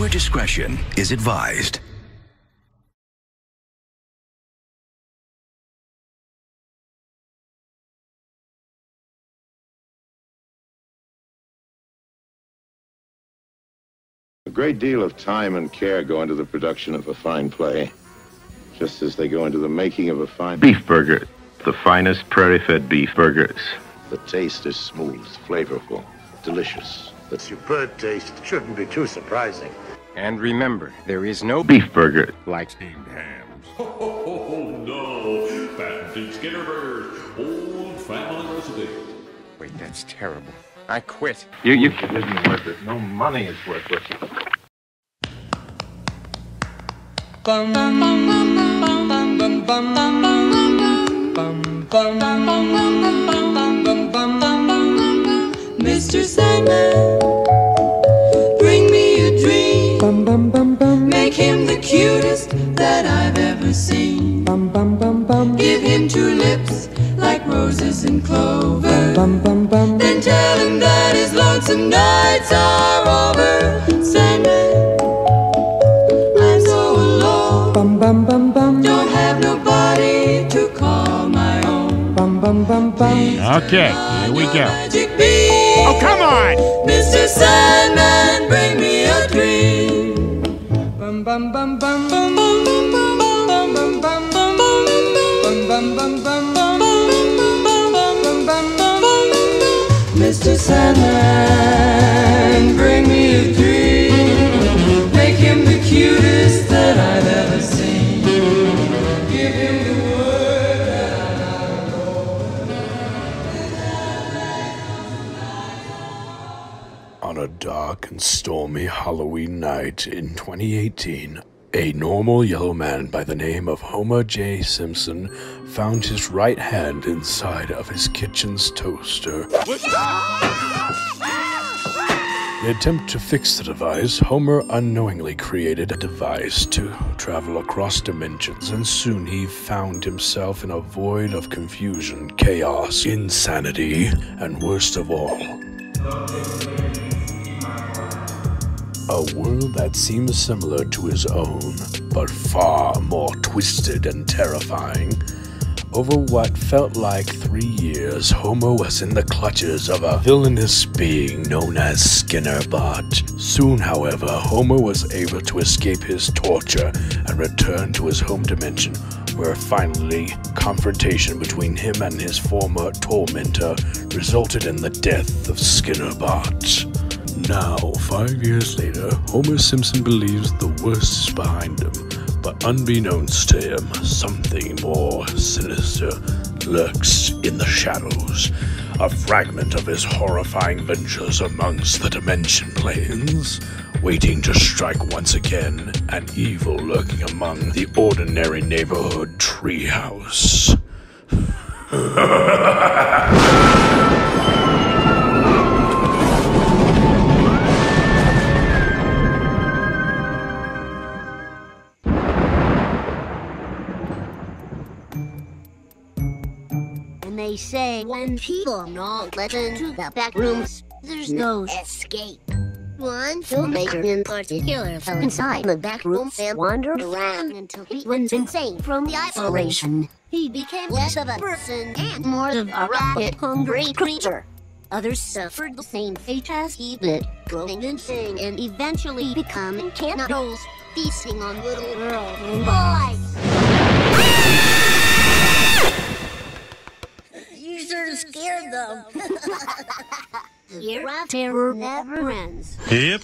Viewer discretion is advised. A great deal of time and care go into the production of a fine play, just as they go into the making of a fine beef burger. The finest prairie-fed beef burgers. The taste is smooth, flavorful, delicious. The superb taste shouldn't be too surprising. And remember, there is no beef burger like steamed hams. Oh no, patented Skinner burgers, old family recipe. Wait, that's terrible. I quit. You isn't worth it. No money is worth it. Mr. Sandman, bring me a dream. Make him the cutest that I've ever seen. Give him two lips like roses and clover. Then tell him that his lonesome nights are over. Sandman, I'm so alone. Don't have nobody to call my own. Okay, here we go. Oh, come on! Mr. Sandman, bring me a dream. Mr. Sandman, bring me a dream. Make him the cutest that I've ever seen. Give him the word that I know. On a dark and stormy Halloween night in 2018, a normal yellow man by the name of Homer J. Simpson found his right hand inside of his kitchen's toaster. In an attempt to fix the device, Homer unknowingly created a device to travel across dimensions, and soon he found himself in a void of confusion, chaos, insanity, and worst of all, a world that seems similar to his own, but far more twisted and terrifying. Over what felt like 3 years, Homer was in the clutches of a villainous being known as Skinnerbot. Soon, however, Homer was able to escape his torture and return to his home dimension, where finally, confrontation between him and his former tormentor resulted in the death of Skinnerbot. Now, 5 years later, Homer Simpson believes the worst is behind him, but unbeknownst to him, something more sinister lurks in the shadows, a fragment of his horrifying ventures amongst the dimension planes, waiting to strike once again, an evil lurking among the ordinary neighborhood treehouse. They say when people are not let into the back rooms, there's no escape. One filmmaker in particular fell inside the back rooms and wandered around until he went insane from the isolation. He became less of a person and more of a rabbit-hungry creature. Others suffered the same fate as he did, going insane and eventually becoming cannibals, feasting on little girls and boys. Scared them. The year of terror never ends. Yep.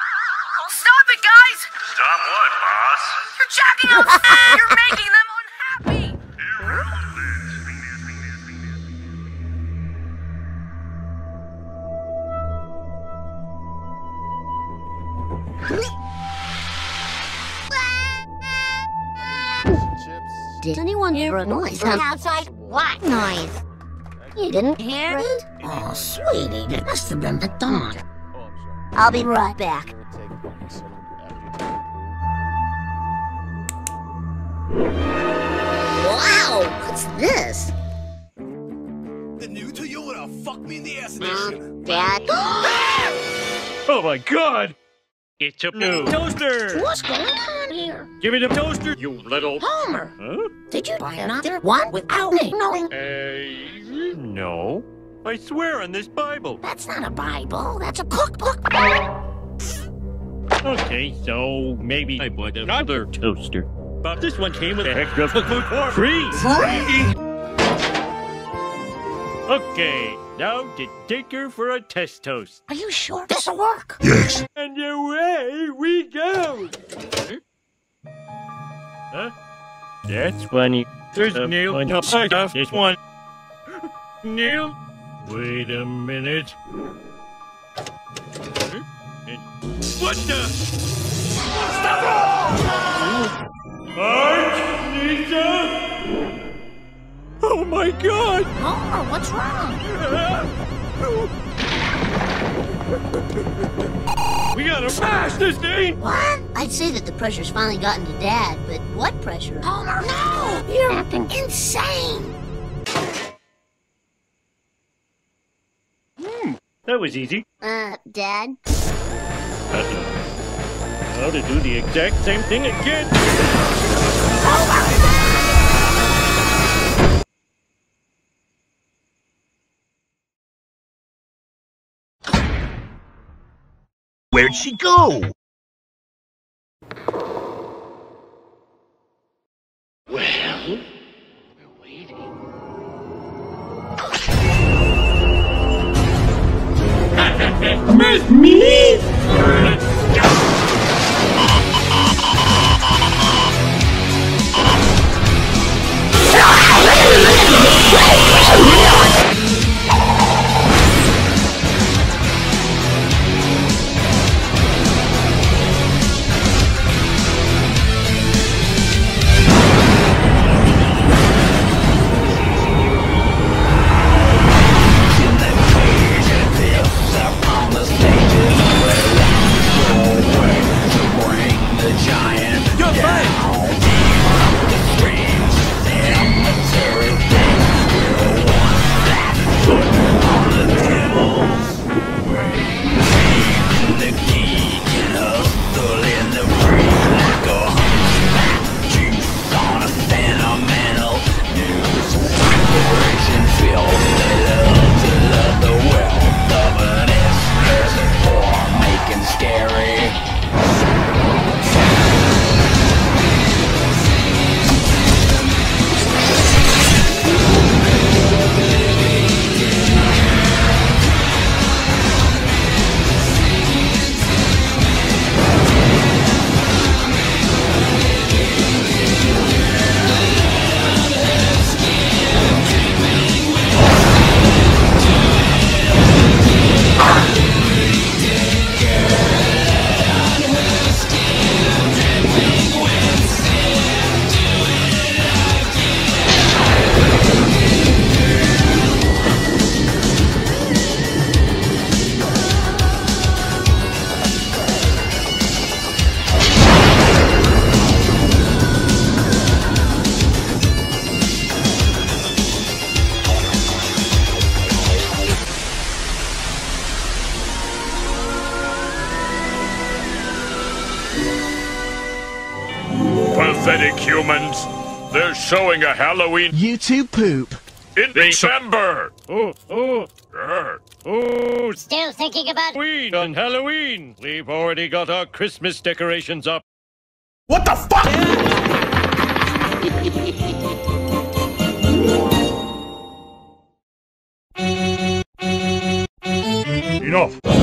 Oh, stop it, guys! Stop what, boss? You're jacking up. You're making them. Did anyone hear a noise outside? What noise? You didn't hear it? Oh, sweetie, it must have been the dog. I'll be right back. Wow, what's this? The new Toyota Fuck Me in the Ass Edition. Dad? Oh my god! It's a new toaster! What's going on here? Give me the toaster, you little... Homer! Huh? Did you buy another one without me knowing? No. I swear on this Bible. That's not a Bible, that's a cookbook. Okay, so maybe I bought another toaster. But this one came with a extra cookbook for free! Huh? Okay. Now to take her for a test toast. Are you sure this'll work? Yes. And away we go. Huh? That's funny. There's Neil. No, I got this one. Neil? Wait a minute. What the? Stop it! March, Lisa! Oh my god! Homer, what's wrong? We gotta smash this thing! What? I'd say that the pressure's finally gotten to Dad, but what pressure? Homer, no! You're acting insane! That was easy. Dad? How to do the exact same thing again? Homer! Where'd she go? Well, we're waiting. Miss me? Humans, they're showing a Halloween YouTube poop in December. Oh! Still thinking about Halloween on Halloween. We've already got our Christmas decorations up. What the fuck? Enough. What?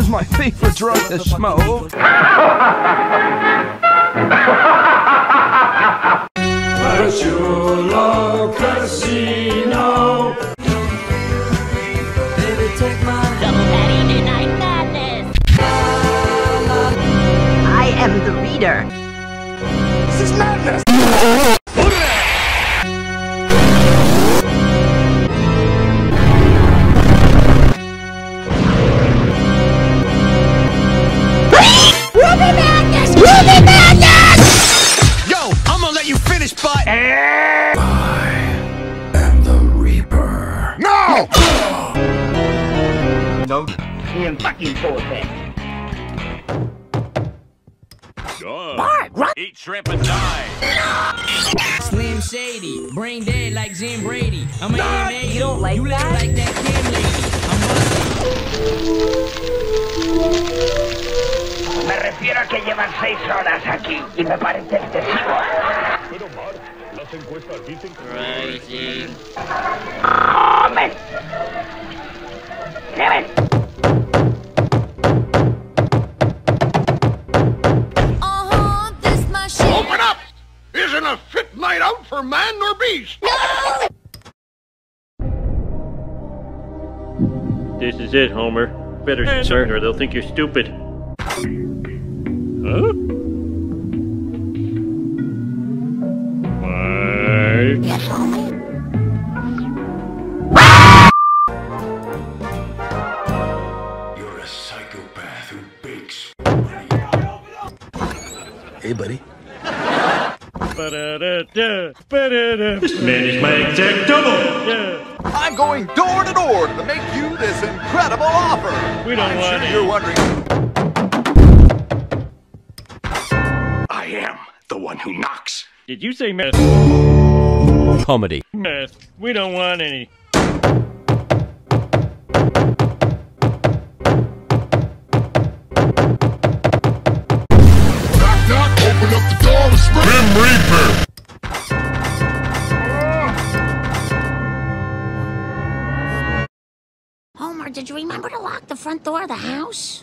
Comes my favorite drug to smoke. Chulo Casino. Baby, take my double Saturday Night Madness. I am the reader. This is madness. Fucking Bart, what? Eat shrimp and die. No! Slim Shady, brain dead like Jim Brady. I'm an you don't like you that? Like that kid lady. I'm me refiero a que llevan 6 horas aquí y me parece excesivo. Pero Bart, las encuestas dicen que... ¡Comen! ¡Lleven! Isn't a fit night out for man nor beast. No! This is it, Homer. Better answer or they'll think you're stupid. Huh? Bye. You're a psychopath who bakes. Hey, buddy. This man is my exact double! Yeah. I'm going door to door to make you this incredible offer! We don't want it. You're wondering. I am the one who knocks. Did you say mess? Comedy. Mess. We don't want any. Homer, did you remember to lock the front door of the house?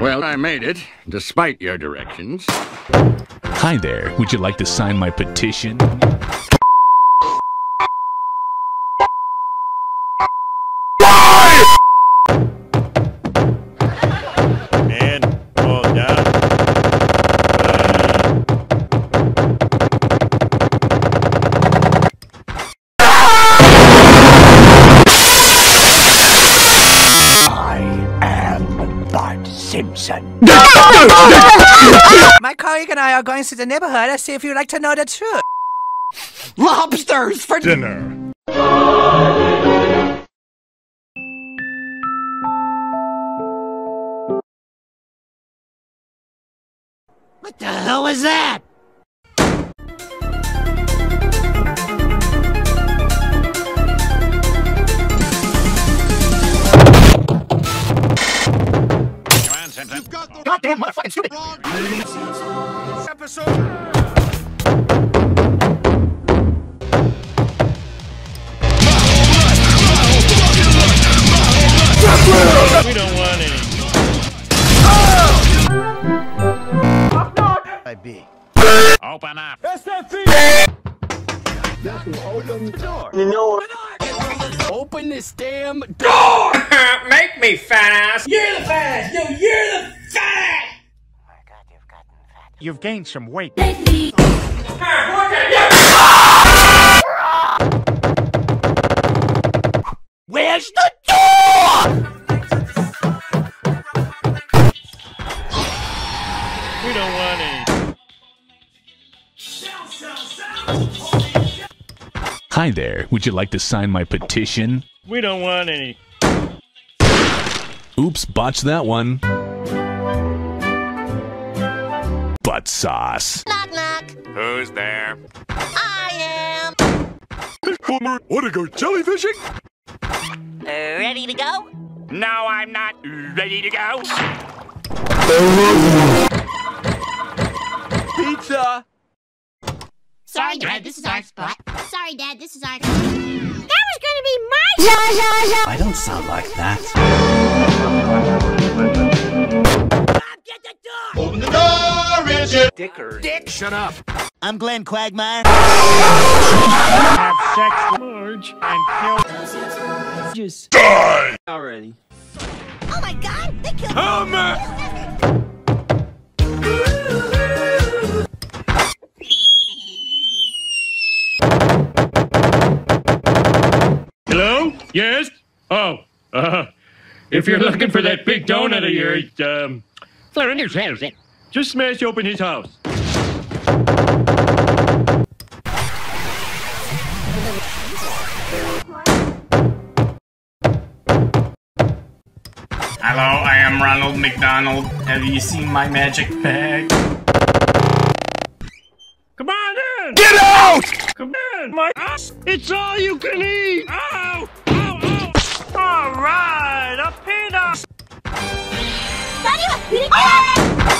Well, I made it, despite your directions. Hi there, would you like to sign my petition? Simpson. My colleague and I are going through the neighborhood to see if you'd like to know the truth. Lobsters for dinner. What the hell was that? You've got the goddamn motherfucking stupid episode. We don't want any. Open up. Open the door. You know what? Open this damn door. Make me fast. You're the fast. No, you're the fast. Oh my God, you've gotten fat. You've gained some weight. Take me. Where's the door? We don't want any. Hi there, would you like to sign my petition? We don't want any. Oops, botched that one. Butt sauce. Knock, knock. Who's there? I am. Hey, Homer, wanna go jellyfishing? Ready to go? No, I'm not ready to go. Pizza. Sorry, Dad, this is our spot. That was gonna be my I don't sound like that. Get the door! Open the door, Richard! Dicker. Dick, shut up. I'm Glenn Quagmire. Have sex with Marge and kill. Just die! Already. Oh my god, they killed Homer! Hello? Yes? Oh, if you're looking for that big donut of yours, just smash open his house. Hello, I am Ronald McDonald. Have you seen my magic bag? Come on in! Get out! Come in, my ass! It's all you can eat! Ow! Ow! Ow! Alright, a peanut!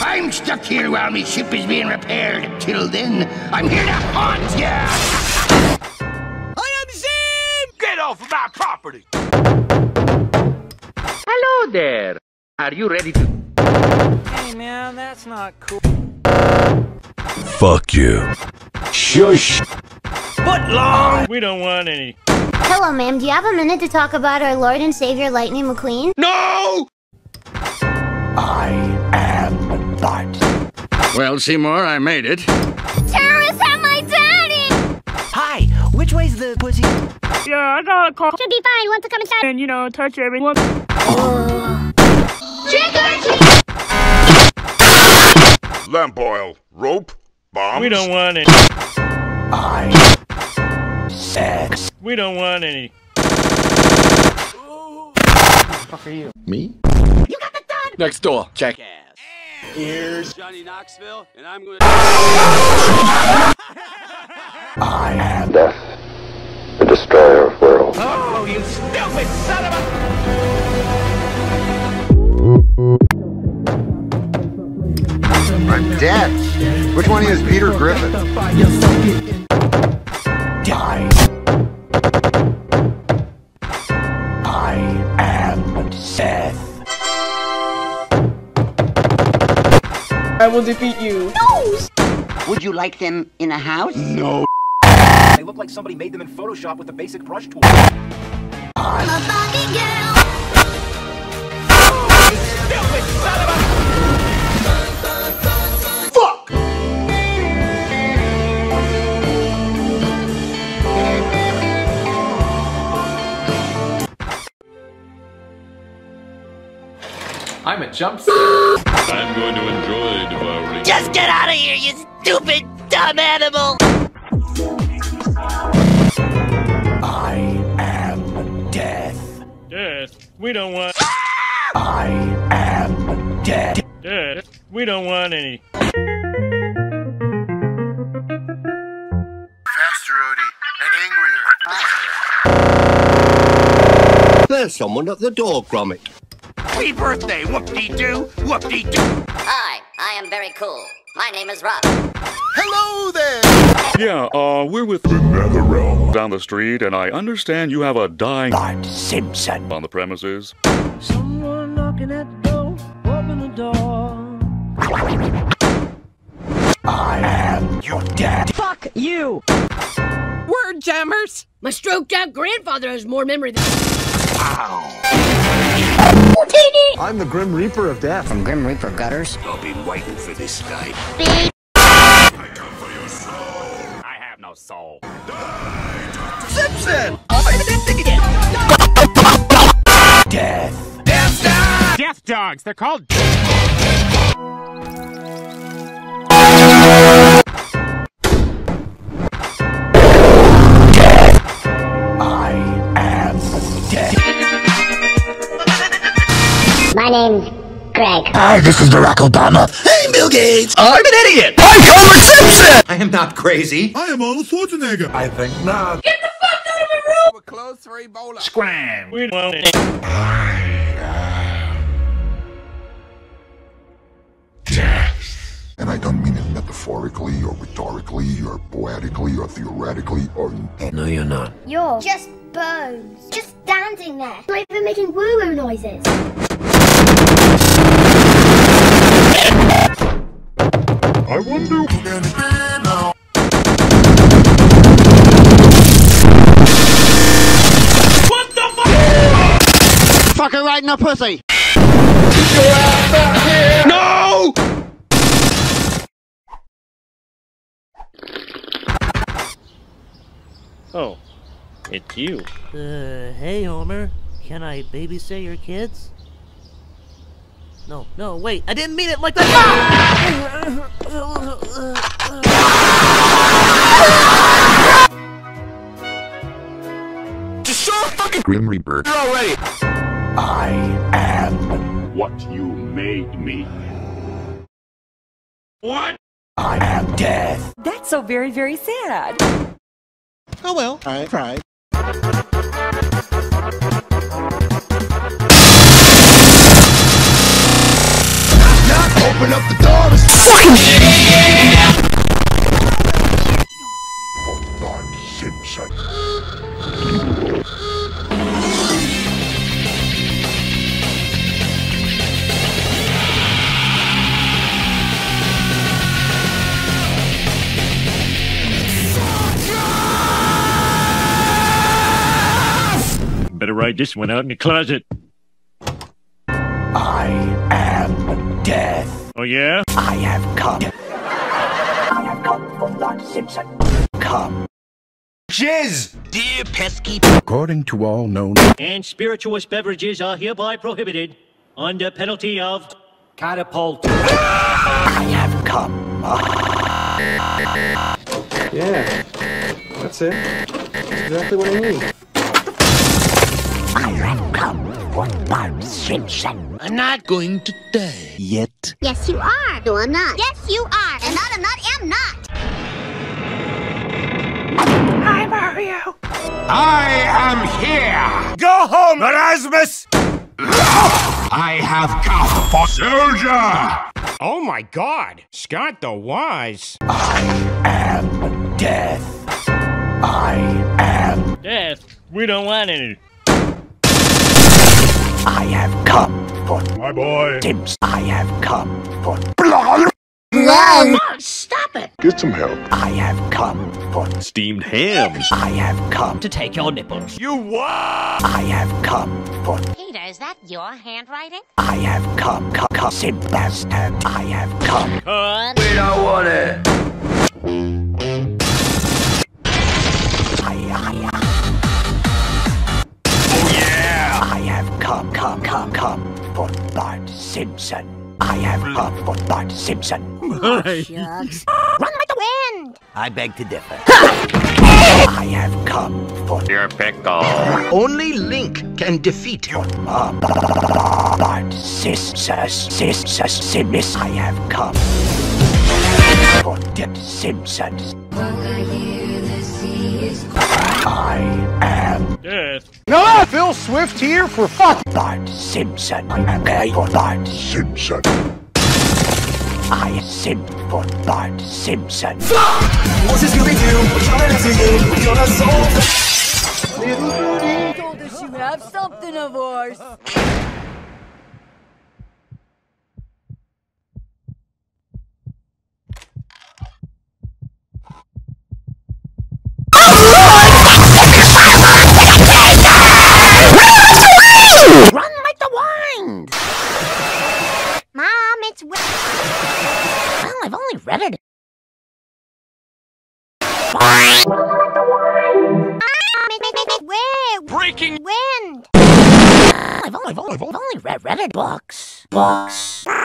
I'm stuck here while my ship is being repaired. Till then, I'm here to haunt ya! I am Zim! Get off of my property! Hello there! Are you ready to... Hey man, that's not cool. Fuck you. Shush. But long. We don't want any. Hello, ma'am. Do you have a minute to talk about our Lord and Savior, Lightning McQueen? No! I am that. Well, Seymour, I made it. Terrorists have my daddy! Hi, which way's the pussy? Yeah, I got a call. Should be fine. Want to come inside? And, you know, touch everyone. Trick or treat! Lamp oil. Rope. Bombs. We don't want any. I. Sex. We don't want any. Who the fuck are you? Me? You got the gun! Next door. Check. Here's Johnny Knoxville, and I'm gonna. I am death, the destroyer of worlds. Oh, you stupid son of a. I'm dead. Which one is Peter Griffin? I am Seth. I will defeat you. No! Would you like them in a house? No. They look like somebody made them in Photoshop with a basic brush tool. I'm a fucking girl. You stupid son of a... I'm a jumpster. I'm going to enjoy devouring. Just get out of here, you stupid, dumb animal! I am death. Death? We don't want... I am death. Death? We don't want any. Faster, Odie. And angrier. There's someone at the door, Gromit. Happy birthday, whoop-dee-doo, whoop-dee-doo. Hi, I am very cool. My name is Rob. Hello there! Yeah, we're with the Netherrealm down the street, and I understand you have a dying Bart Simpson on the premises. Someone knocking at the door, open the door. I am your dad. Fuck you! Word jammers! My stroked-out grandfather has more memory than... Ow! I'm the Grim Reaper of Death. From Grim Reaper Gutters. I've been waiting for this night. I come for your soul. I have no soul. Die, Simpson! Death. Death dogs! Death dogs, they're called... My name's Greg. Hi, this is Barack Obama. Hey, Bill Gates. I'm an idiot. I'm Homer Simpson. I am not crazy. I am Arnold Schwarzenegger. I think not. Get the fuck out of my room. We're close for Ebola. Scram. We don't want death. And I don't mean it metaphorically or rhetorically or poetically or theoretically or... No, you're not. You're just bones. Just standing there, not even making woo-woo noises. I wonder who's gonna be now. What the fuck? Fucker right in the pussy. No! Oh, it's you. Hey Homer, can I babysit your kids? No, wait, I didn't mean it like that! Just show a fucking Grim Reaper already! I am what you made me. What? I am death. That's so very, very sad. Oh well, I cried. Knock, open up the door. Fucking shit! Homer Simpson. Better write this one out in the closet. I am death. Oh yeah? I have come. I have come for Homer Simpson. Come. Jizz! Dear pesky. According to all known. And spirituous beverages are hereby prohibited under penalty of catapult. I have come. Yeah. That's it. That's exactly what I mean. Homer Simpson. I'm not going to die yet. Yes, you are. No, I'm not. Yes, you are. And not, I'm not, am not. Hi, Mario. I am here. Go home, Erasmus. I have come for soldier. Oh my God, Scott the Wise. I am death. I am death. We don't want any. I have come for my boy Tim's. I have come for blood. No, stop it. Get some help. I have come for steamed hams. I have come to take your nipples. You what? I have come for Peter, is that your handwriting? I have come Sim bastard. I have come we don't want it. Come for Bart Simpson. I have come for Bart Simpson. Oh, shucks. Run with the wind! I beg to differ. I have come for your pickle. Only Link can defeat you. Bart Simpson. I have come for Dead Simpsons. I am death. No, Phil Swift here for fuck Bart Simpson. I am gay for Bart Simpson. I simp for Bart Simpson. What's this gonna do? We're trying to do. We're gonna solve. Little Rudy told us you have something of ours. I've only read it. Breaking wind. I've only read it. Books. Run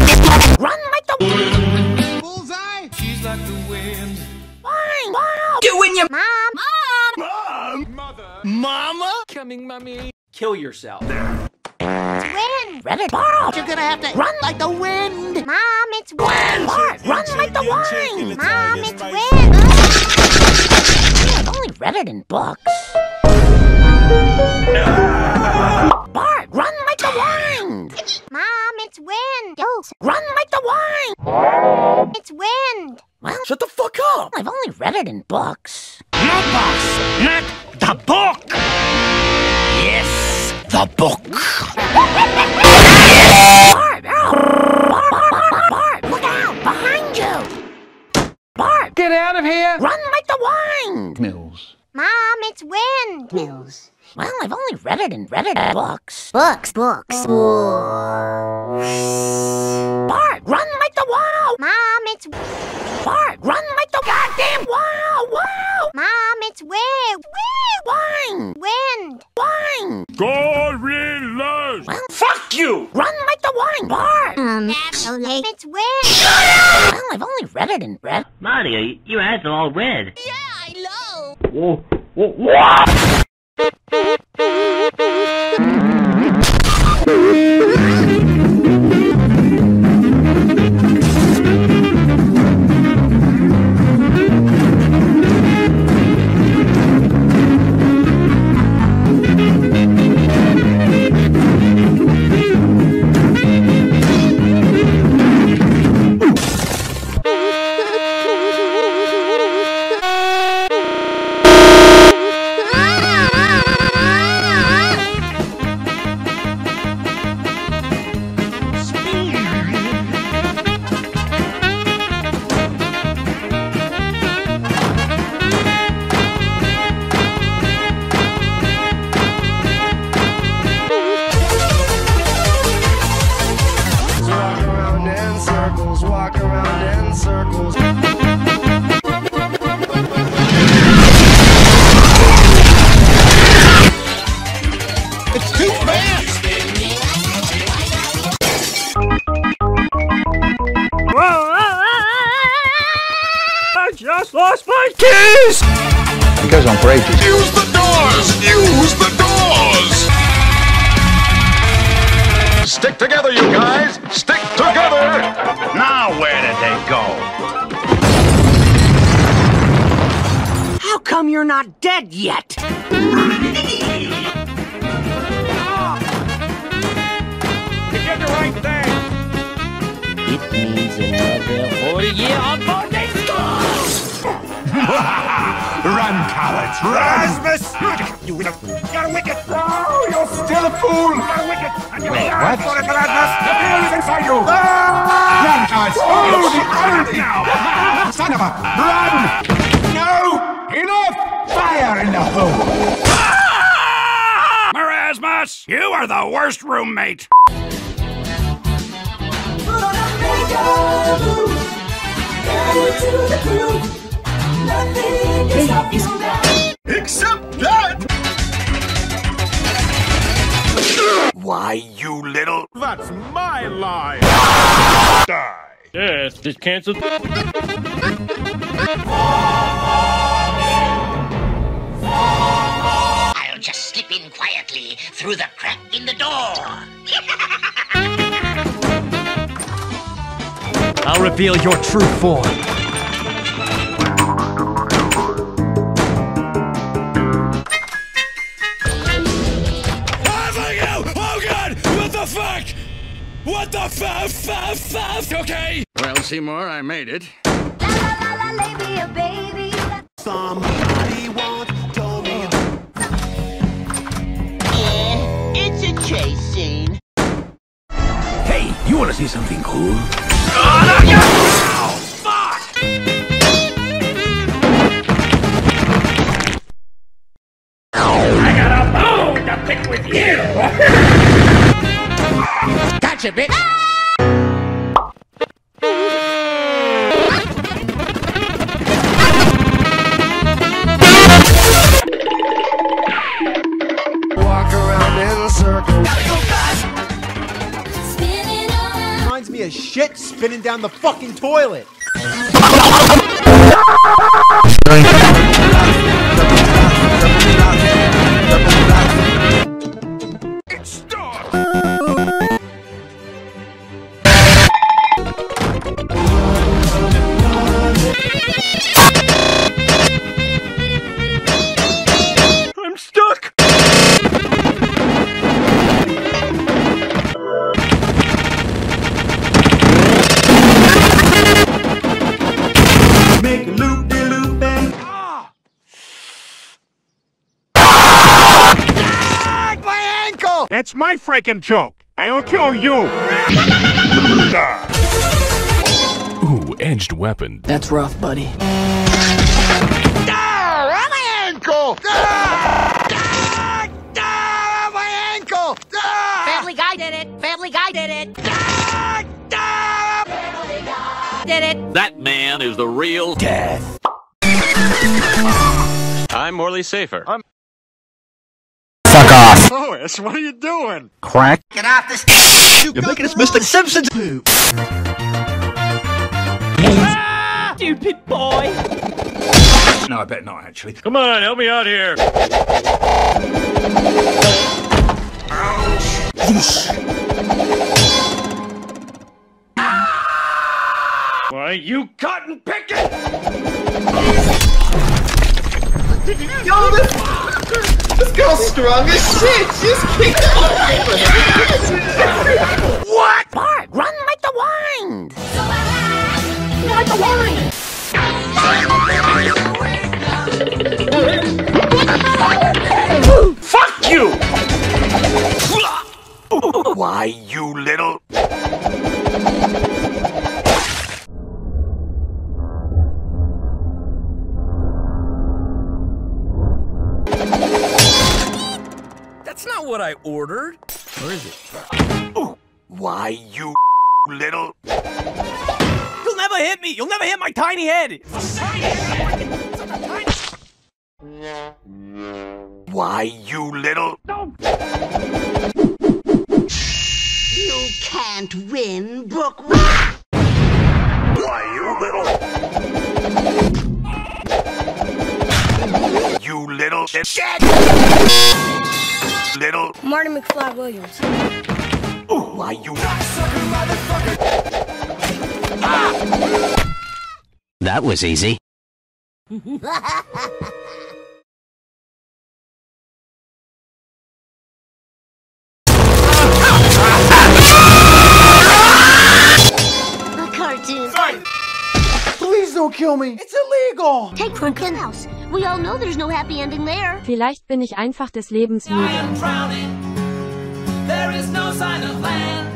like the wind. Bullseye. She's like the wind. Fine. Doing your mom. Mother. Mama. Coming, mommy. Kill yourself. Wind. Reddit. Bart, you're gonna have to run like the wind. Mom, it's wind. Bart, run like the wine. Mom, it's wind. I've only read it in books. Bart, run like the wind. Mom, it's wind. Run like the wine. It's wind. Well, shut the fuck up. I've only read it in books. Not books. Not the book. the book. Barb! Barb! Look out! Behind you! Barb! Get out of here! Run like the wind! Mills. Mom, it's wind. Mills. Well, I've only read it in Reddit books. Books. Barb, run like the wow! Mom, it's... Barb, run like the goddamn wow! Mom, it's wind. Gorillas! Well, fuck you! Run like the wine, Barb! Actually, it's wind. Shut up! Well, I've only read it in Reddit. Mario, your ads are all red. Yeah, I know! Whoa! It goes on for ages. Use the doors! Use the doors! Stick together, you guys! Stick together! Now where did they go? How come you're not dead yet? You did the right thing! It means another 40 years on board this school! Run, cowards! Rasmus! You wicked! You're wicked! Oh, you're still a fool! You're wicked! And you're mad for it, Rasmus! The fear is inside you! Run, cowards! Oh, the irony now! Son of a... Run! No! Enough! Fire in the hole! Rasmus, you are the worst roommate! Except that! Why, you little... That's my line! Die! Yes, this cancer... I'll just slip in quietly through the crack in the door! I'll reveal your true form! What the fuck? Okay. Well, Seymour, I made it. La la la la, lay me a baby. Somebody won't tell me. Yeah, it's a chase scene. Hey, you wanna see something cool? Oh, no, oh, fuck! I got a bone to pick with you. Gotcha, bitch! Walk around in circles. Gotta go fast. Spinning around. Reminds me of shit spinning down the fucking toilet. That's my freaking joke. I'll kill you. Ooh, edged weapon. That's rough, buddy. Ah, my ankle! Ah, ah, my ankle! Ah. Family Guy did it. Family Guy did it. Ah, ah, Family Guy did it. That man is the real death. I'm Morley Safer. I'm fuck off. Lois, what are you doing? Crack. Get off this. You're making us Mr. Simpson. Ah, stupid boy. No, I bet not, actually. Come on, help me out here. Ouch. Why, you cotton picking? Yo, this girl's strong as shit. She's kicked out. What? Bart, run like the wind. Like the wind. Fuck you! Why, you little... That's not what I ordered. Where is it? Ooh. Why, you little... You'll never hit me! You'll never hit my tiny head! Why, you little... No. You can't win, Brooke. Why, you little... You little... Shit! Little... Marty McFly Williams. Ooh, why, you... Ah! That was easy. Please don't kill me. It's illegal. Take from Penthouse. We all know there's no happy ending there. Vielleicht bin ich einfach des Lebens müde. There is no sign of land.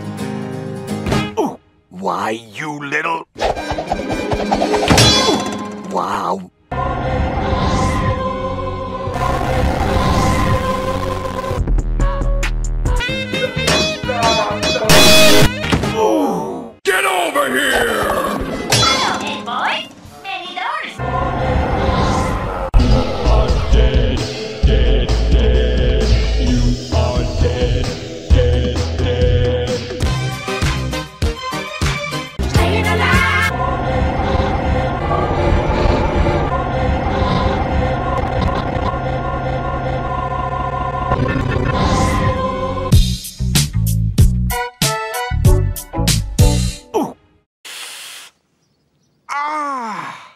Ooh. Why, you little... Ooh. Wow.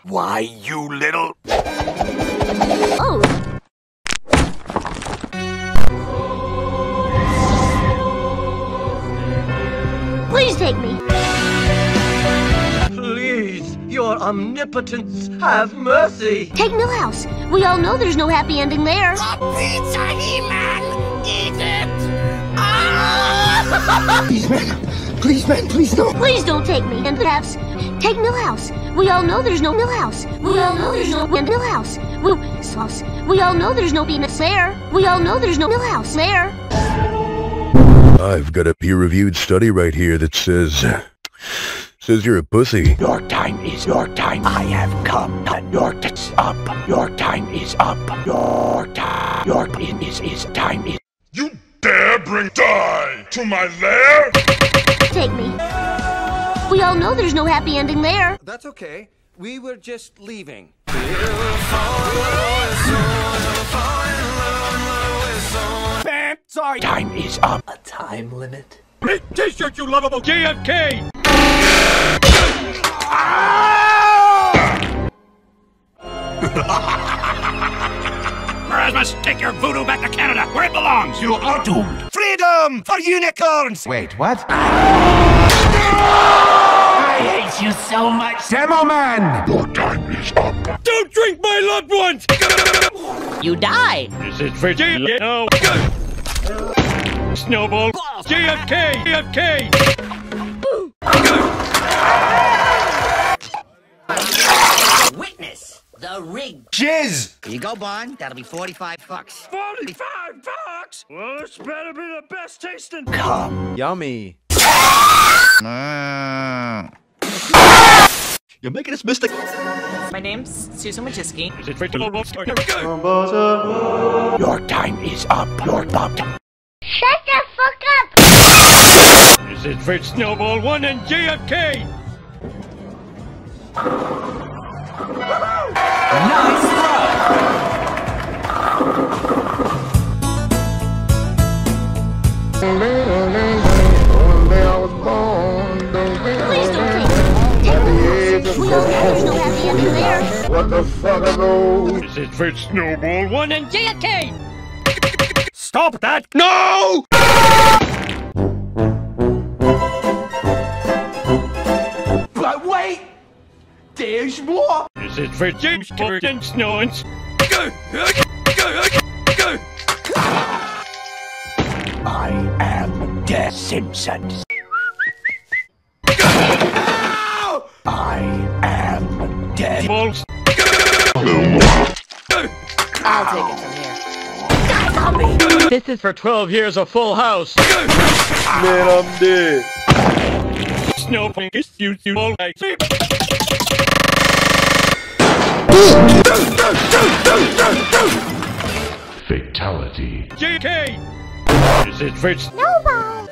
Why, you little... Oh! Please take me! Please, your omnipotence, have mercy! Take Millhouse! We all know there's no happy ending there! The pizza, He-Man! Eat it! Ah! Please, man! Please, man! Please, no! Please don't take me, and perhaps... Take Millhouse. We all know there's no Millhouse. We all know there's no Millhouse. We all know there's no Venus there. We all know there's no Millhouse there. I've got a peer-reviewed study right here that says you're a pussy. Your time is your time. I have come. Your time's up. Your time is up. Your time. Your is time is. You dare bring die to my lair? Take me. We all know there's no happy ending there. That's okay. We were just leaving. Bam! Sorry. Time is up. A time limit? Hey, T-shirt, you lovable JFK! Erasmus, take your voodoo back to Canada, where it belongs. You are doomed. Freedom for unicorns! Wait, what? I hate you so much. Demo man! Your time is up. Don't drink my loved ones! You die. This is for you. No. Snowball. JFK! JFK! Witness the rig. Jizz! Here you go, Bond. That'll be 45 bucks. 45 bucks? Well, this better be the best tasting cum. Yummy. You're making this mistake. My name's Susan Wojcicki. Is it free to go? Your time is up. Your butt. Shut the fuck up. Is it free Snowball 1 and JFK? Nice what the fuck are those? Is it for Snowball 1 and JFK? Stop that! No! But wait! There's more! Is it for James and Snow and I am the Simpsons. I am dead. Balls. I'll take it from here. Die, zombie! This is for 12 years of Full House. Man, I'm dead. Snowpunk is you all like. Fatality. JK! Is it for Snowball?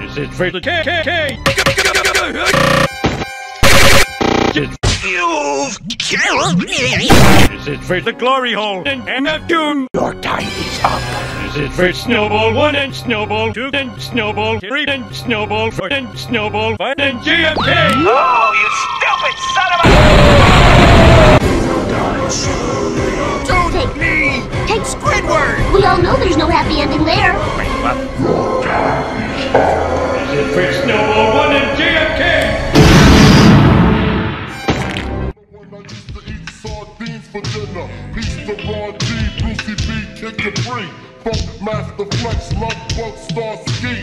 Is it for the KKK? You've killed me! Is it for the glory hole and a doom? Your time is up! Is it for Snowball 1 and Snowball 2 and Snowball 3 and Snowball 4 and Snowball 5 and JFK? Oh, you stupid son of a— Don't take me! Take Squidward! We all know there's no happy ending there! Your time is up! Is it for Snowball 1 and JFK? For dinner, piece to Ron D, Brucey B, Kid Capri, Funk Master Flex, Love Bug, Star Ski.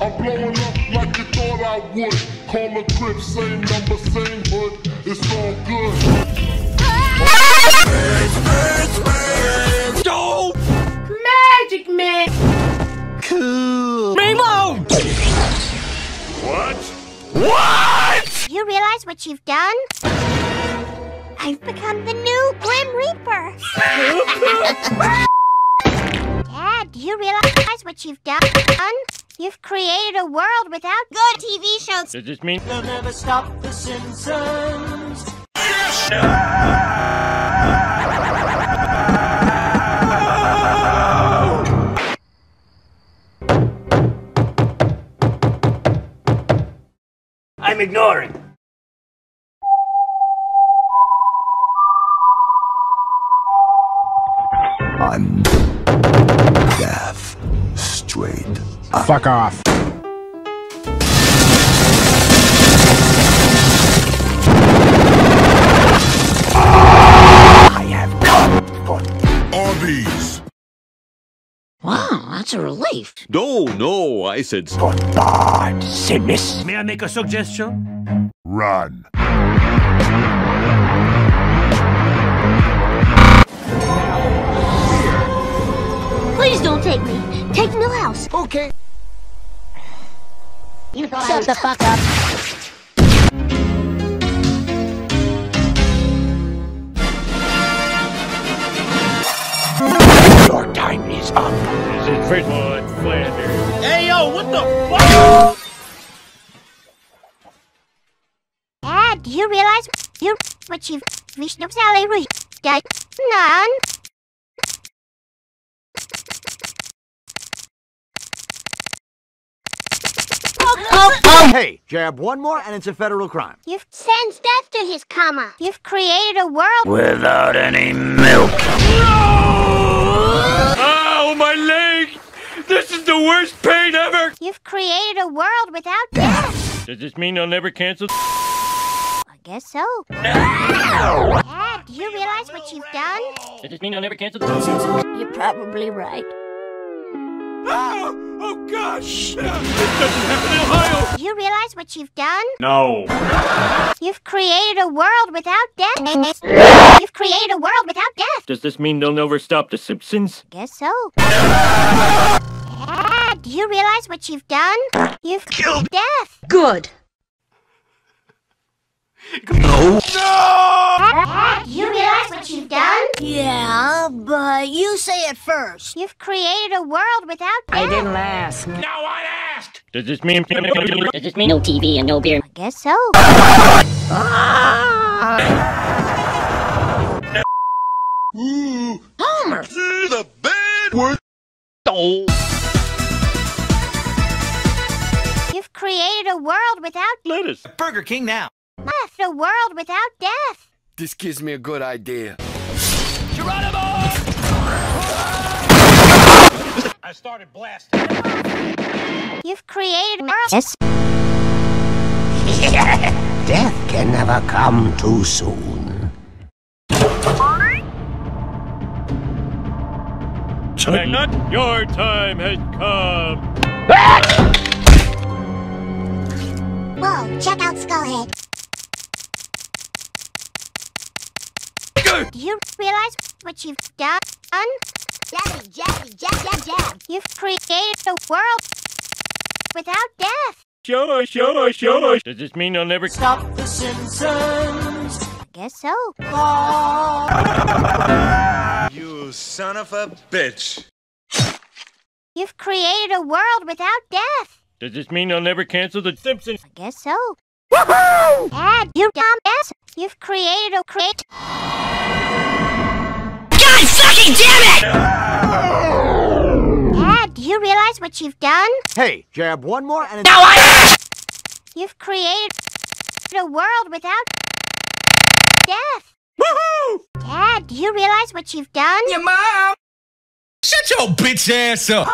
I'm blowing up like you thought I would. Call a crib, same number, same hood. It's all good. Dope! Magic Man! Cool! Rainbow! What? What? You realize what you've done? I've become the new Grim Reaper! Dad, do you realize what you've done? You've created a world without good TV shows! Does this mean they'll never stop the Simpsons? Yes! No! I'm ignoring. I'm deaf, straight up. Fuck off. I have come for all these. Wow, that's a relief. No, no, I said for God's sake. May I make a suggestion? Run. Please don't take me. Take Millhouse. Okay. You thought shut the fuck up. Your time is up. Is it for Maud Flanders? Hey yo, what the fuck? Dad, do you realize what you've Vishnup's alley died? None. Hey, jab one more and it's a federal crime. You've sentenced death to his comma. You've created a world without any milk. No! Ow, my leg! This is the worst pain ever! You've created a world without death. Does this mean they'll never cancel? I guess so. No! Dad, do you realize what you've done? Does this mean they'll never cancel? You're probably right. Oh! Oh, gosh! This doesn't happen in Ohio! Do you realize what you've done? No. You've created a world without death. You've created a world without death. Does this mean they'll never stop the Simpsons? Guess so. Yeah, do you realize what you've done? You've killed death. Good. No! No! Do you realize what you've done? Yeah, but you say it first. You've created a world without death. I didn't ask. No, I asked! Does this mean no TV and no beer? I guess so. Ah! Homer! The bad word. You've created a world without lettuce. Burger King now. Left a world without death. This gives me a good idea. Geronimo! I started blasting. You've created yes. Death can never come too soon. Hang on. Your time has come. Whoa! Check out Skullhead. Do you realize what you've done? Jabby, jabby, jab, jab, jab. You've created a world without death. Sure, sure, sure. Does this mean I'll never stop the Simpsons? I guess so. Oh. You son of a bitch. You've created a world without death. Does this mean I'll never cancel the Simpsons? I guess so. Woohoo! Dad, you dumbass. You've created a crate. God fucking damn it! Dad, do you realize what you've done? Hey, jab one more and... No, I... You've created a world without death. Woohoo! Dad, do you realize what you've done? Your mom! Shut your bitch ass up!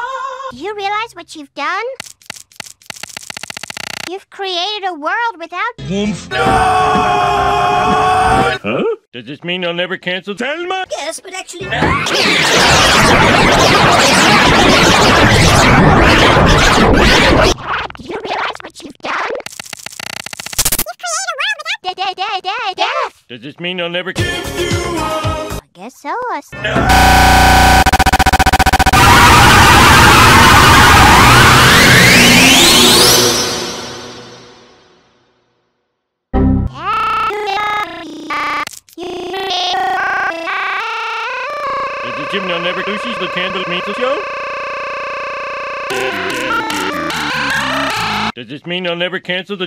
Do you realize what you've done? You've created a world without... Woomph. No! Huh? Does this mean I'll never cancel Telma? Yes, but actually... Do you realize what you've done? You've created a world without... death! Does this mean I'll never... Give you up. I guess so, No! I'll never do she's the candle means the show. Does this mean I'll never cancel the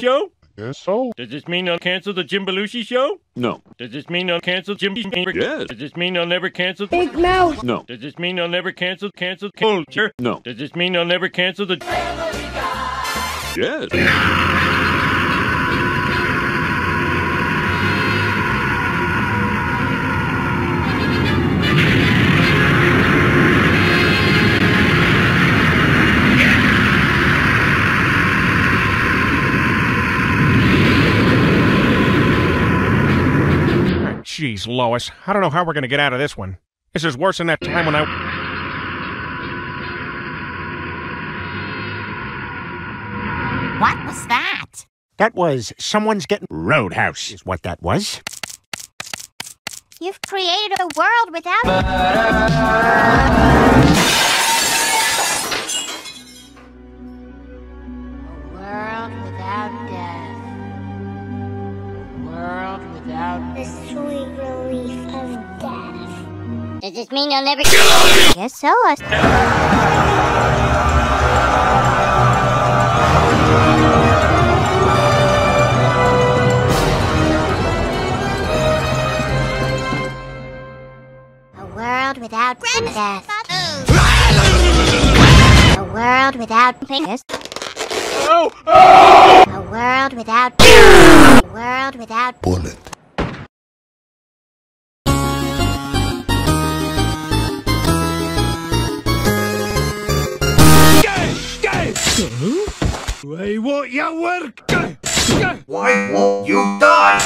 show? Yes, so. Does this mean I'll cancel the Jim Belushi show? No. Does this mean I'll cancel Jim? Yes. Does this mean I'll never cancel Big Mouth? No. Does this mean I'll never cancel culture? No. Does this mean I'll never cancel the Family Guy? Yes. No. Jeez, Lois, I don't know how we're gonna get out of this one. This is worse than that time when I... What was that? That was someone's getting... Roadhouse is what that was. You've created a world without... A world without death. A world without... This relief of death. Does this mean I'll never kill him? Guess so. A world without death. A world without fingers. Oh. Oh. A world without. A world without bullet. Why won't you work? Why won't you die?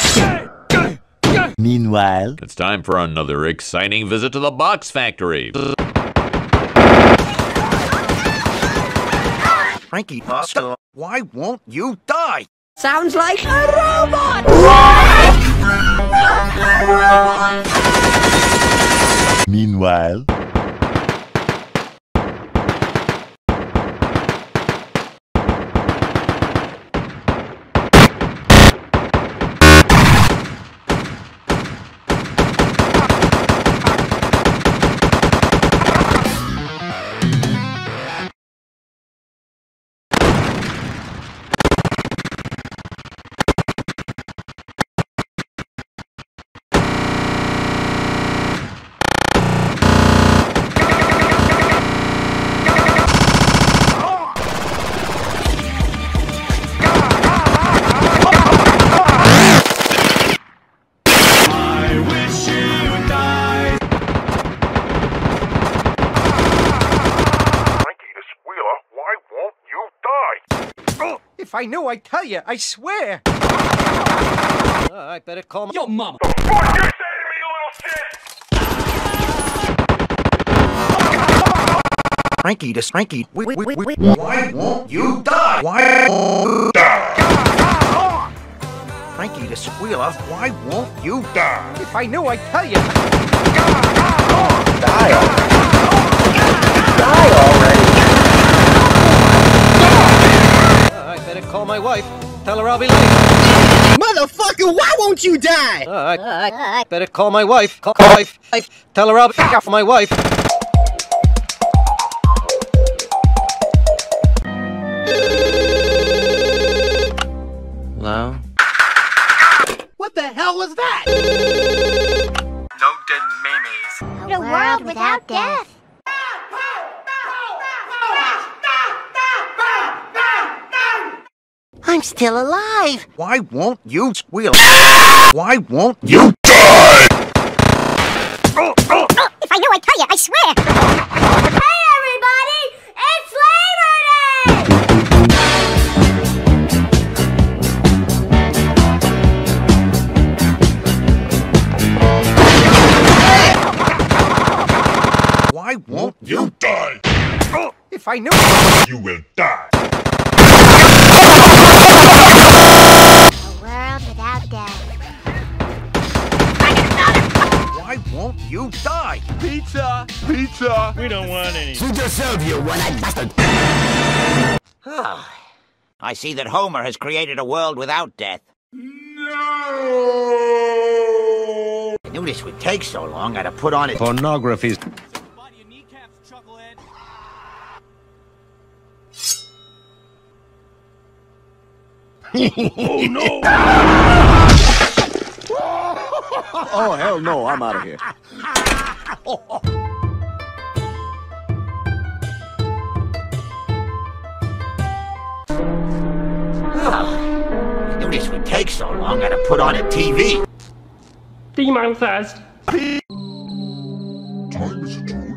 Meanwhile, it's time for another exciting visit to the box factory. Frankie, stop. Why won't you die? Sounds like a robot! Meanwhile... If I knew, I'd tell you, I swear! I better call your mama! The fuck you say to me, you little shit! Frankie to Frankie, why won't you die? Why won't you die? Frankie to Squealer, why won't you die? If I knew, I'd tell you! Die already! Better call my wife. Tell her I'll be late. Motherfucker, why won't you die? I better call my wife. Call wife. Tell her I'll be off my wife. Hello? What the hell was that? No dead memes. The world without death. I'm still alive! Why won't you squeal? Why won't you die? If I knew, I'd tell you, I swear! Hey everybody! It's Labor Day! Why won't you die? If I knew, you will die! Why won't you die? Pizza! Pizza! We don't want any. Suit yourself, you one-eyed bastard! I see that Homer has created a world without death. No! I knew this would take so long, I'd have put on it. Pornography. Bite your kneecaps, chucklehead. Oh no! Oh hell no, I'm out of here. I knew this would take so long, I'd have put on a TV. Demon fast. Time is a tool.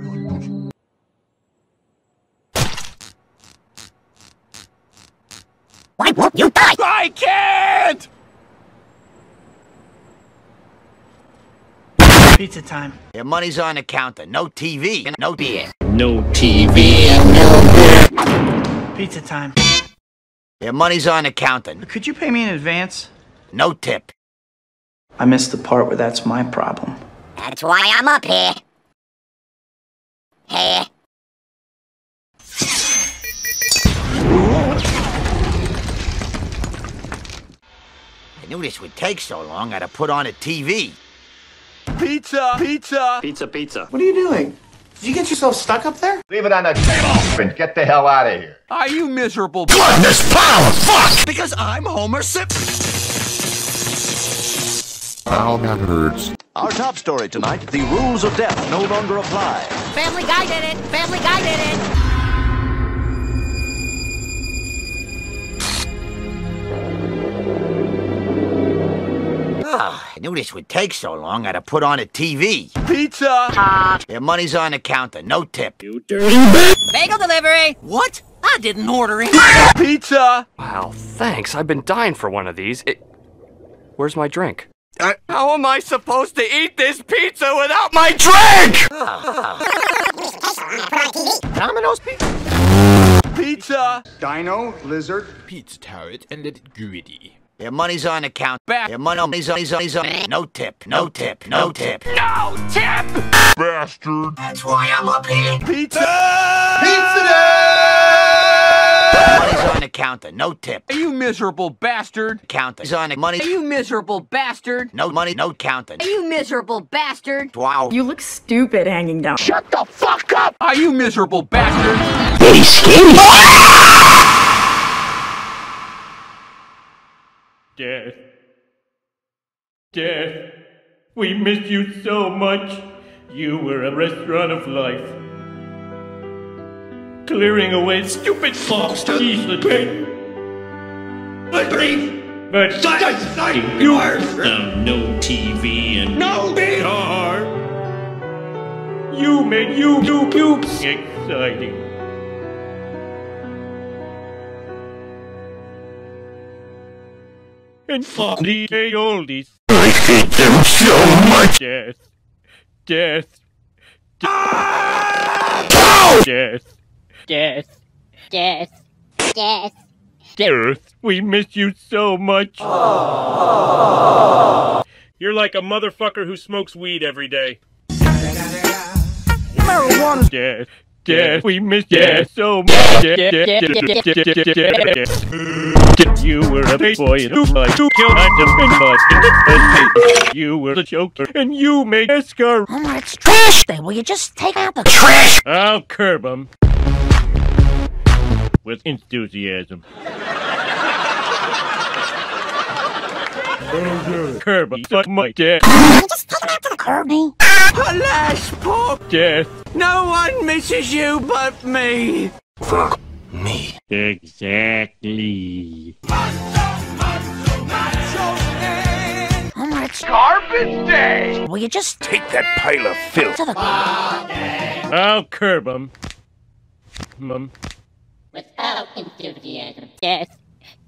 Why won't you die? I can't! Pizza time. Your money's on the counter. No TV and no beer. No TV and no beer. Pizza time. Your money's on the counter. Could you pay me in advance? No tip. I missed the part where that's my problem. That's why I'm up here. Hey. I knew this would take so long, I'd have put on a TV. Pizza! Pizza! Pizza, pizza. What are you doing? Did you get yourself stuck up there? Leave it on the table and get the hell out of here. Are you miserable? Goodness, pile of fuck! Because I'm Homer Simpson. Ow, that hurts. Our top story tonight, the rules of death no longer apply. Family Guy did it! Family Guy did it! I knew this would take so long, I'd have put on a TV. Pizza! Your money's on the counter, no tip. You dirty bitch! Bagel delivery! What? I didn't order it. Pizza! Wow, thanks. I've been dying for one of these. Where's my drink? How am I supposed to eat this pizza without my drink? Domino's pizza? pizza! Dino, lizard, pizza turret, and let it gritty. Their money's on account. Back. Their money's on. No tip. No tip. No tip. No tip! Bastard. That's why I'm up here. Pizza! Pizza day! Money's on the counter. No tip. Are you miserable bastard? Counter's on the money. Are you miserable bastard? No money. No counter. Are you miserable bastard? Wow. You look stupid hanging down. Shut the fuck up! Are you miserable bastard? Bitty skinny. Dad. Dad. We missed you so much. You were a restaurant of life. Clearing away stupid fox cheese and but you are no TV and no VR. You made you exciting. And fuck the oldies. I hate them so much. Death. Death. Death. Death. Death. Death. Death. Death. We miss you so much. Oh. You're like a motherfucker who smokes weed every day. Marijuana. Death. Death. We miss death so much. You were a big boy and you killed him. You were the Joker and you made Escar. Oh my, it's trash day. Will you just take out the trash? I'll curb him with enthusiasm. Curb him, suck my dick. Can you just take him out to the curb, me? Alas, poor death. No one misses you but me. Fuck me. Exactly. Oh my, it's garbage day. Will you just take that pile of filth to the I'll curb him. Mum. Without enthusiasm. Death.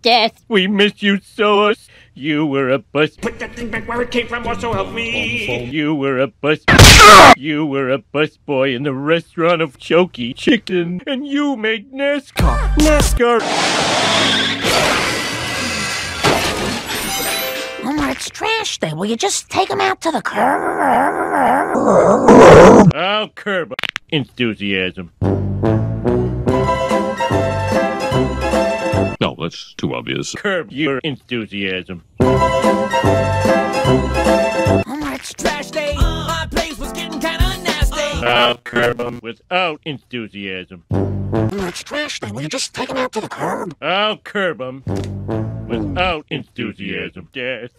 Death. We miss you so much. You were a bust. Put that thing back where it came from, also help me. You were a bust. You were a busboy in the restaurant of Chokey Chicken, and you made NASCAR. NASCAR. Homer, it's trash day. Will you just take him out to the curb? I'll curb enthusiasm. No, that's too obvious. Curb your enthusiasm. Homer, it's trash day. My place was getting kinda nasty. I'll curb him without enthusiasm. Homer, it's trash day. Will you just take him out to the curb? I'll curb him without enthusiasm. Death.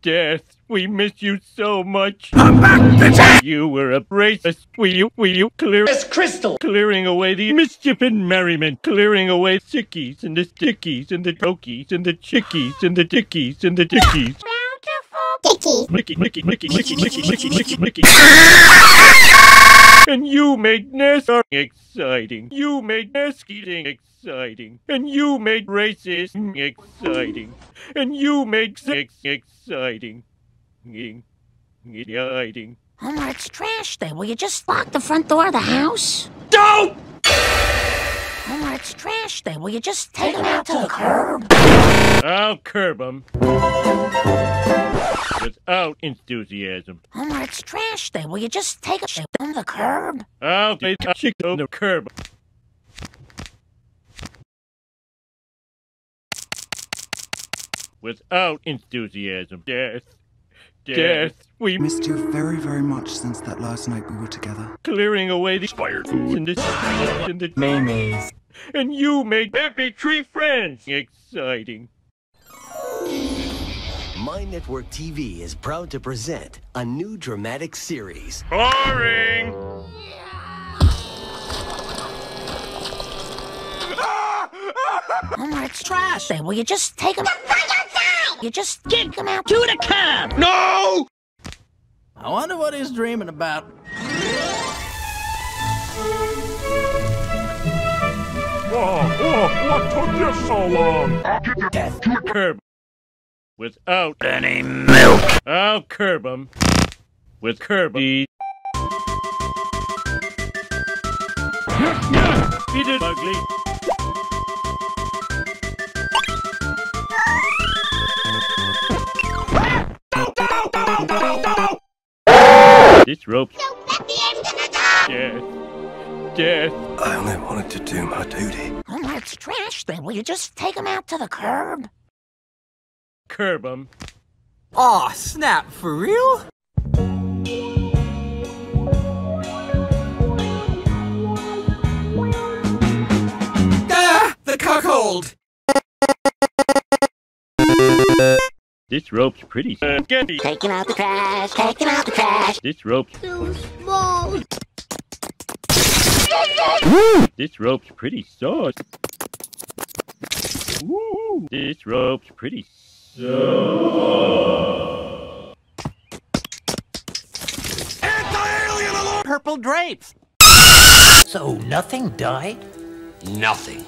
Death. We missed you so much. I'm back, bitch! You were a racist. Will you clear as crystal? Clearing away the mischief and merriment. Clearing away sickies and the stickies and the tokies and the chickies and the dickies and the dickies. Beautiful dickies. Mickey. And you made NASCAR exciting. You made NASCAR exciting. And you made racism exciting. And you made sex exciting. Exciting. Homer, it's trash day. Will you just lock the front door of the house? Don't! Homer, it's trash day. Will you just take him out to the curb? I'll curb him. Without enthusiasm. Homer, it's trash day. Will you just take a shit on the curb? I'll take a shit on the curb. Without enthusiasm. Death. Death. We missed you very, very much since that last night we were together. Clearing away the expired food and the mayonnaise. And you made happy tree friends exciting. My Network TV is proud to present a new dramatic series. Boring! Homer, it's trash day. Will you just take him? You just get him out to the curb! No! I wonder what he's dreaming about. Whoa, what took you so long? Get death to the curb. Without any milk. I'll curb him with Kirby. He did ugly. This rope. Don't let me in to the dog! Death. Death. I only wanted to do my duty. Oh, that's trash then. Will you just take him out to the curb? Curb him. Aw, snap, for real? Ah, the cuckold! This rope's pretty. Getty. Taking out the trash, taking out the trash. This rope's too small. This rope's pretty sauce. Woo. This rope's pretty sauce. Anti-alien alarm! Purple drapes. So nothing died? Nothing.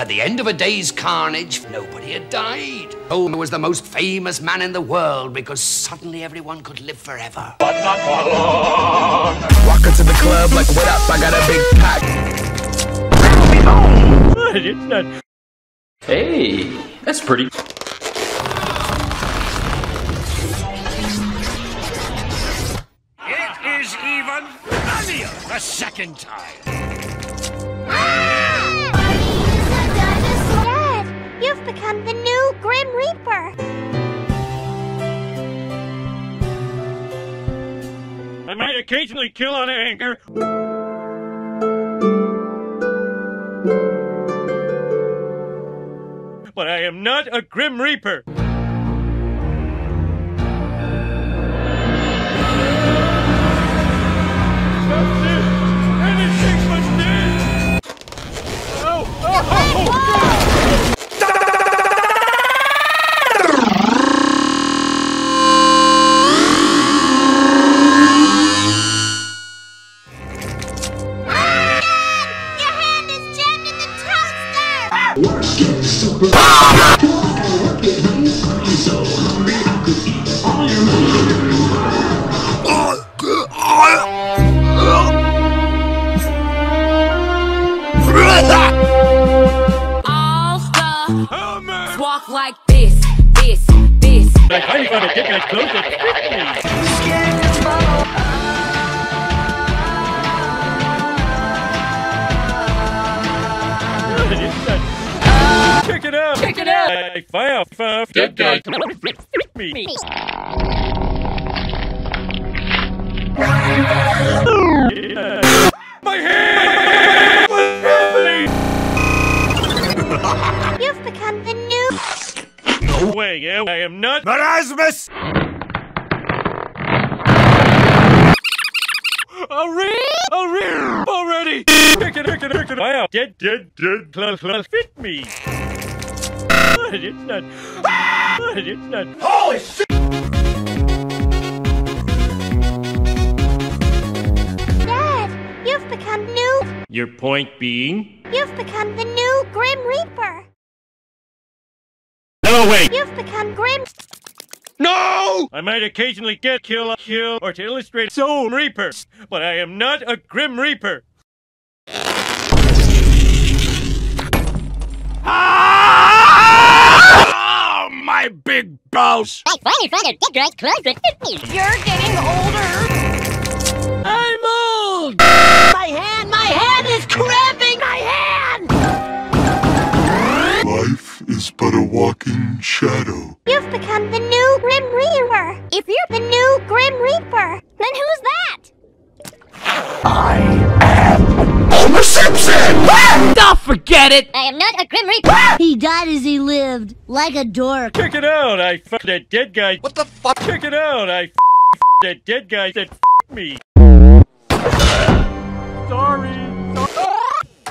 At the end of a day's carnage, nobody had died. Homer was the most famous man in the world because suddenly everyone could live forever. But not for long. Walk into the club like, what up? I got a big pack. It's not. Hey, that's pretty. It is even funnier the second time. Ah! You've become the new Grim Reaper. I might occasionally kill on anger. But I am not a Grim Reaper. Anything but this. Oh, oh, oh, God. Fit me. It's not. It's not. Holy shit! Dad, you've become new. Your point being? You've become the new Grim Reaper. No way. You've become Grim. No! I might occasionally get kill, or to illustrate Soul Reaper, but I am not a Grim Reaper. Oh, my big boss! My father, get right close with me. You're getting older. I'm old. My hand is cramping. My hand. Life is but a walking shadow. You've become the new Grim Reaper. If you're the new Grim Reaper, then who's that? I am Homer Simpson! Don't forget it! I am not a Grim Reaper! He died as he lived, like a dork. Check it out, I f***ed that dead guy. What the fuck? Check it out, I f***ed that dead guy that f***ed me. Sorry.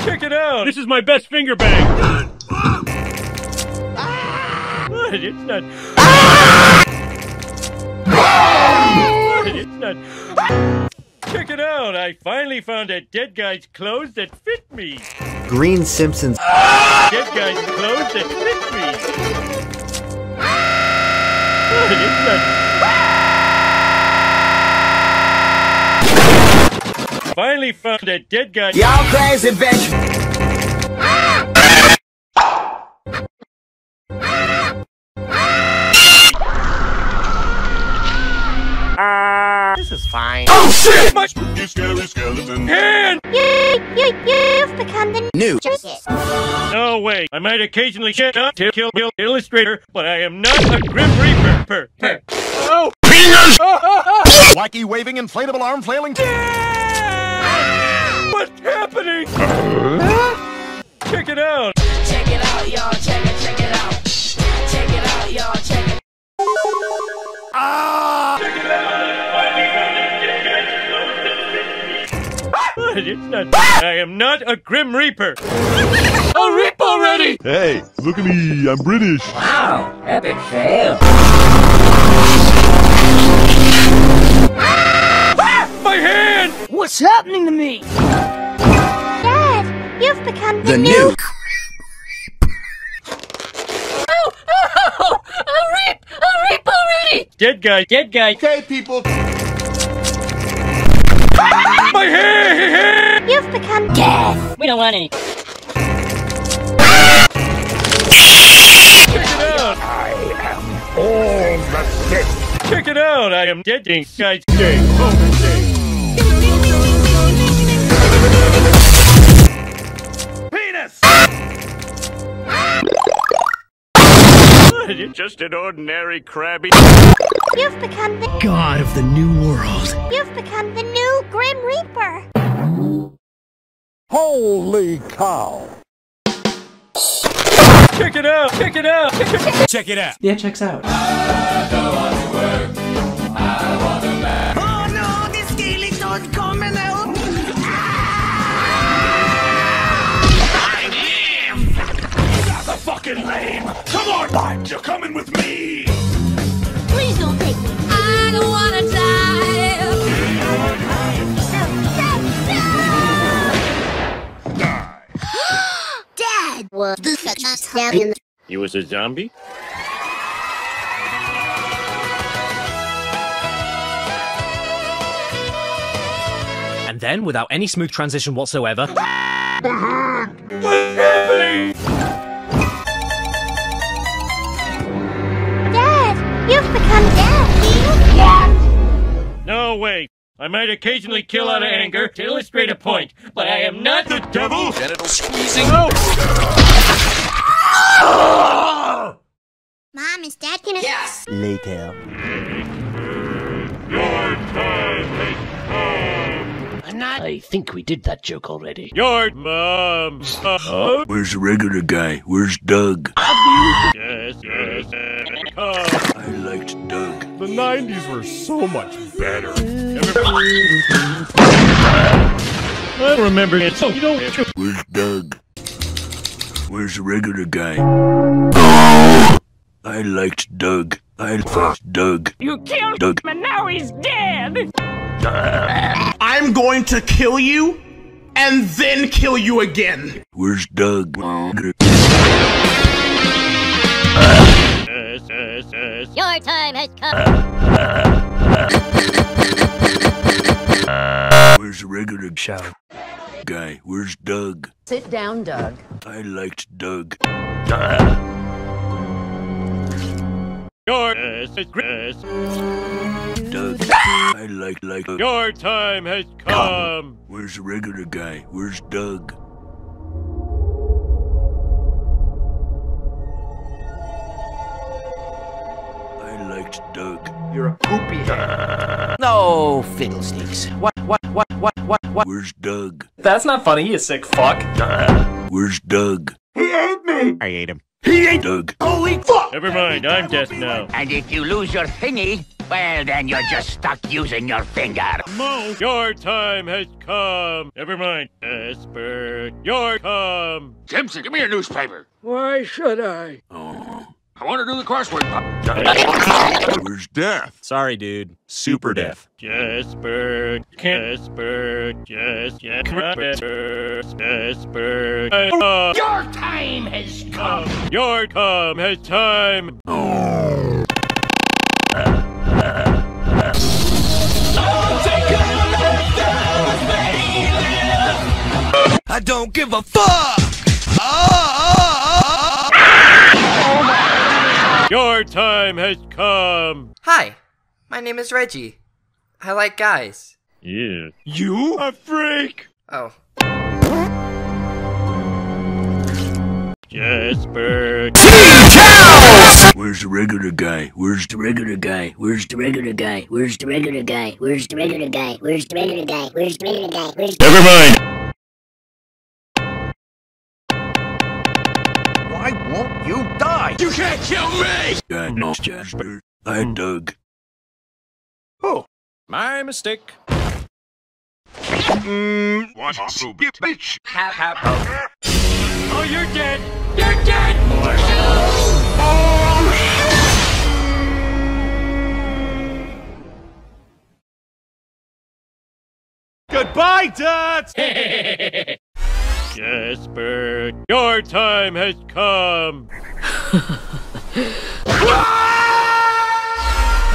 Check it out, this is my best finger bang. It's not. It's not. Check it out, I finally found a dead guy's clothes that fit me. Green Simpsons. Dead guy's clothes that fit me. Finally found a dead guy. Y'all crazy bitch. This is fine. Oh shit! My spooky scary skeleton hand! You've become the new Jesus. No way. I might occasionally shit up to Kill Bill Illustrator, but I am not a Grim Reaper. Oh! Penis! Wacky waving inflatable arm flailing. Yeah! What's happening? Check it out! Check it out, y'all. Check it out. Check it out, y'all. Check it out. Ah! Check it out! But it's not. I am not a Grim Reaper. I'll rip already! Hey, look at me. I'm British. Wow, epic fail. Ah! My hand! What's happening to me? Dad, you've become the new. Dead guy, dead guy. Okay, people. My hair! You've become dead. We don't want any. Check it out. I am all the dead. Check it out. I am dead. Ding, guy, ding, over, ding. Penis. Just an ordinary crabby. You've become the god of the new world. You've become the new Grim Reaper. Holy cow. Check it out, check it out, check it out. Yeah, checks out. I don't want to work. I want to laugh. Oh no, this skeleton's coming out. Fucking lame! Come on, Bart! You're coming with me! Please don't take me! I don't wanna die! No, no, no! Die! Dad was the suckiest down in the— He was a zombie? And then, without any smooth transition whatsoever... My hand! What's happening? You've become dead. No way. I might occasionally kill out of anger to illustrate a point, but I am not the devil. Genital squeezing. Oh. Mom, is Dad gonna— Yes. Later. Your time has come. And I think we did that joke already. Your mom's. Where's the regular guy? Where's Doug? Yes. I liked Doug. The 90s were so much better. I remember it, so you don't. Where's Doug? Where's the regular guy? I liked Doug. I fucked Doug. You killed Doug, and now he's dead. I'm going to kill you, and then kill you again. Where's Doug? Your time has come. Where's the regular shout guy? Where's Doug? Sit down, Doug. I liked Doug. Your Doug. I like Doug. Your time has come. Where's the regular guy? Where's Doug? Doug. You're a poopy head. No fiddlesticks. What? Where's Doug? That's not funny, you sick fuck. Where's Doug? He ate me! I ate him. He ate Doug. Holy fuck! Never mind, I'm dead now. And if you lose your thingy, well then you're just stuck using your finger. Mo, your time has come. Never mind, Esper, your come. Simpson, give me your newspaper. Why should I? Oh. I want to do the crossword pop. Where's Death? Sorry, dude. Super Death. Jasper. Jasper. Jasper. Jasper. Your time has come. Your come has time. Oh. I don't give a fuck. Your time has come! Hi, my name is Reggie. I like guys. Yeah. You a freak! Oh. Jasper. Where's the regular guy? Where's the regular guy? Where's the regular guy? Where's the regular guy? Where's the regular guy? Where's the regular guy? Where's the regular guy? Where's the... Never mind! Why won't you die? You can't kill me! I know, Jasper. I dug. Oh. My mistake. What a stupid bitch! Hap. Oh, you're dead! You're dead! Oh, shit! Goodbye, Dots! Jasper, your time has come!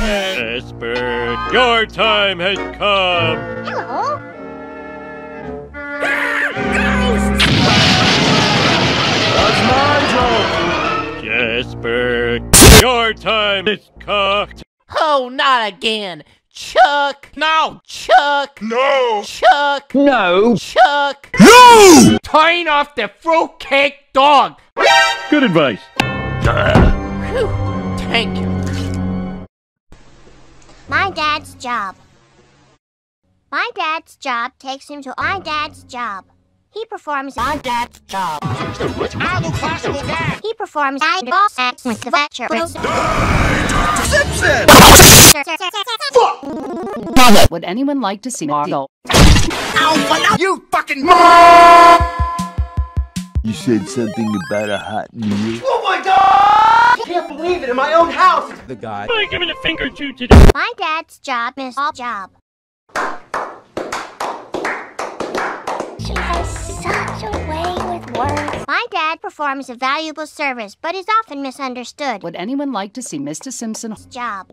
Jasper, your time has come! Hello? Jasper, your time is cocked. Oh, not again. Chuck. No. Chuck. No. Chuck. No. Chuck. No! Turn off the fruitcake dog. Good advice. Whew. Thank you. My dad's job. My dad's job takes him to my dad's job. He performs my dad's job. I'm a classical dad. He performs I boss acts with the Thatcher. Dr. Simpson! Fuck! Would anyone like to see Margo? Ow, you fucking mom! You said something about a hot meal. Oh my god! I can't believe it, in my own house! The guy. I'm giving a finger to today. My dad's job is all job. She has such a way with words. My dad performs a valuable service, but is often misunderstood. Would anyone like to see Mr. Simpson's job?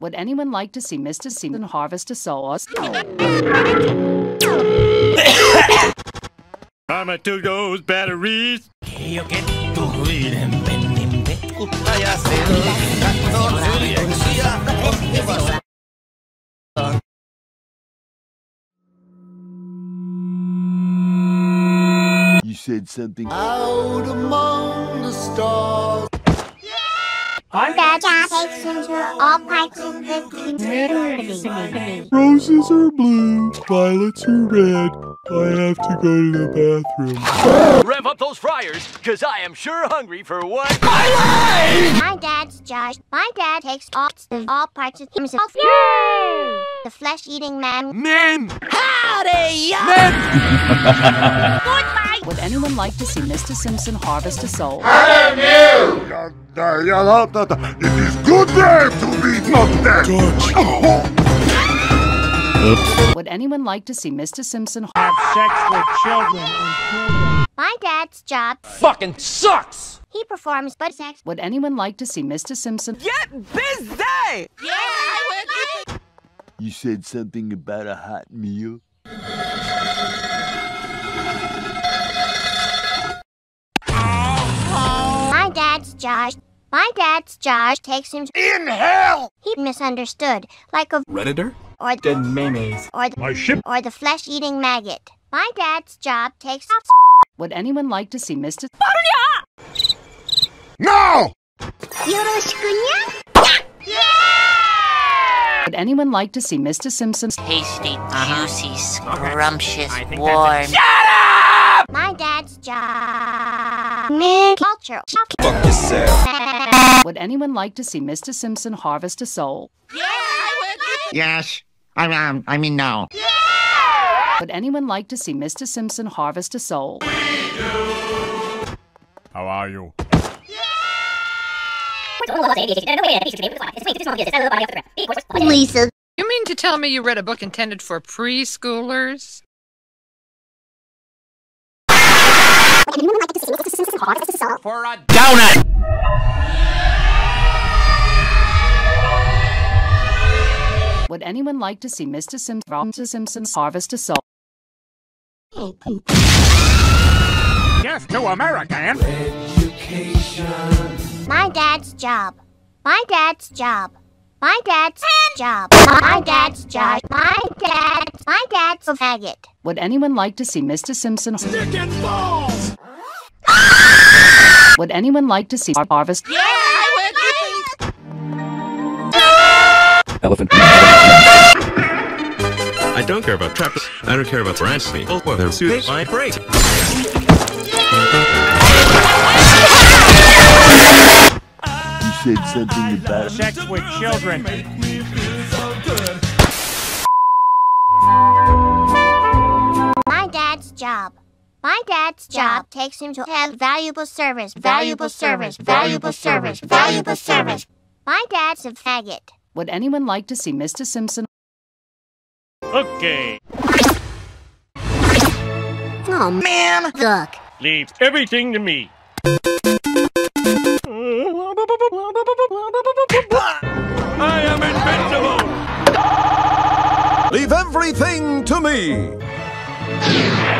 Would anyone like to see Mr. Simpson harvest a sauce? Karma to those batteries. Said something out among the stars. My dad takes him to all kinds of things. Roses are blue, violets are red. I have to go to the bathroom. Rev up those fryers, cause I am sure hungry for one. My dad's Josh. My dad takes all parts of himself. Yay! The flesh-eating man. Man! Howdy, y'all! Man! Would anyone like to see Mr. Simpson harvest a soul? I am you! It is good there to be not dead! George! Would anyone like to see Mr. Simpson have sex with children? My dad's job fucking sucks! He performs butt sex. Would anyone like to see Mr. Simpson get busy? Yeah, I would! You said something about a hot meal? Josh. My dad's Josh takes him in hell! He misunderstood, like a Redditor? Or dead mayonnaise. Or the my ship. Or the flesh-eating maggot. My dad's job takes off. Would anyone like to see Mr. No! Yeah! Would anyone like to see Mr. Simpson's tasty, juicy, scrumptious, warm? Shut up! My dad's job. Culture. Fuck yourself. Would anyone like to see Mr. Simpson harvest a soul? Yeah, I would. Yes. I mean no. Yeah! Would anyone like to see Mr. Simpson harvest a soul? We do. How are you? Yeah! Lisa. You mean to tell me you read a book intended for preschoolers? For a donut! Would anyone like to see Mr. Simpson harvest a soul? Oh, poop. Yes to American! Education. My dad's job. My dad's job. My dad's job. My dad's job. My dad's a faggot. Would anyone like to see Mr. Simpson? Stick and balls! Would anyone like to see our harvest? Yeah, I would! Elephant. I don't care about traps. I don't care about rats. Or whether suits my break. He said something about sex with children. My dad's job. My dad's job takes him to have valuable service. Valuable service. Valuable service. Valuable service. My dad's a faggot. Would anyone like to see Mr. Simpson? Okay. Oh, man. Look. Leave everything to me. I am invincible! Leave everything to me!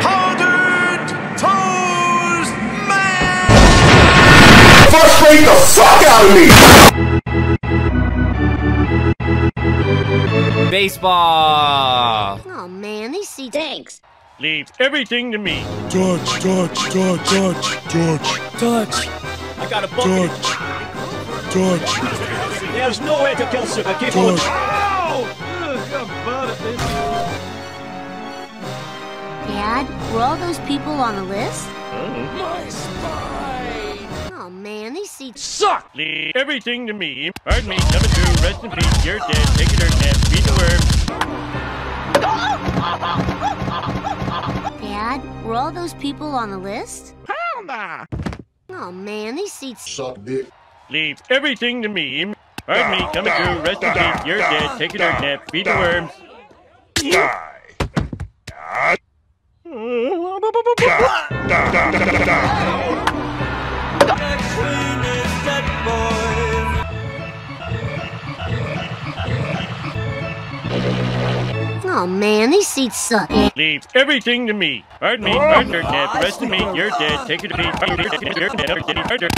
Powdered Toes Man! Frustrate the fuck out of me! Baseball! Oh man, these seats. Thanks. Leave everything to me. Touch, touch, touch, touch, touch, touch. I got a bucket. Touch. There's no way to kill Super George. Touch. Dad, were all those people on the list? My spine. Oh man, these seats suck. Leave everything to me. Pardon me, number two, rest in peace. You're dead. Take a dirt nap. Beat the worm. Dad, were all those people on the list? Hell nah. Oh man, these seats suck dick. Leave everything to me. Pardon me, come through, rest in peace, you're dead, take a dirt nap, feed the worms. Oh man, these seats suck. Leave everything to me. Pardon me, dirt nap, rest in peace, you're dead, take a dirt nap, feed the worms.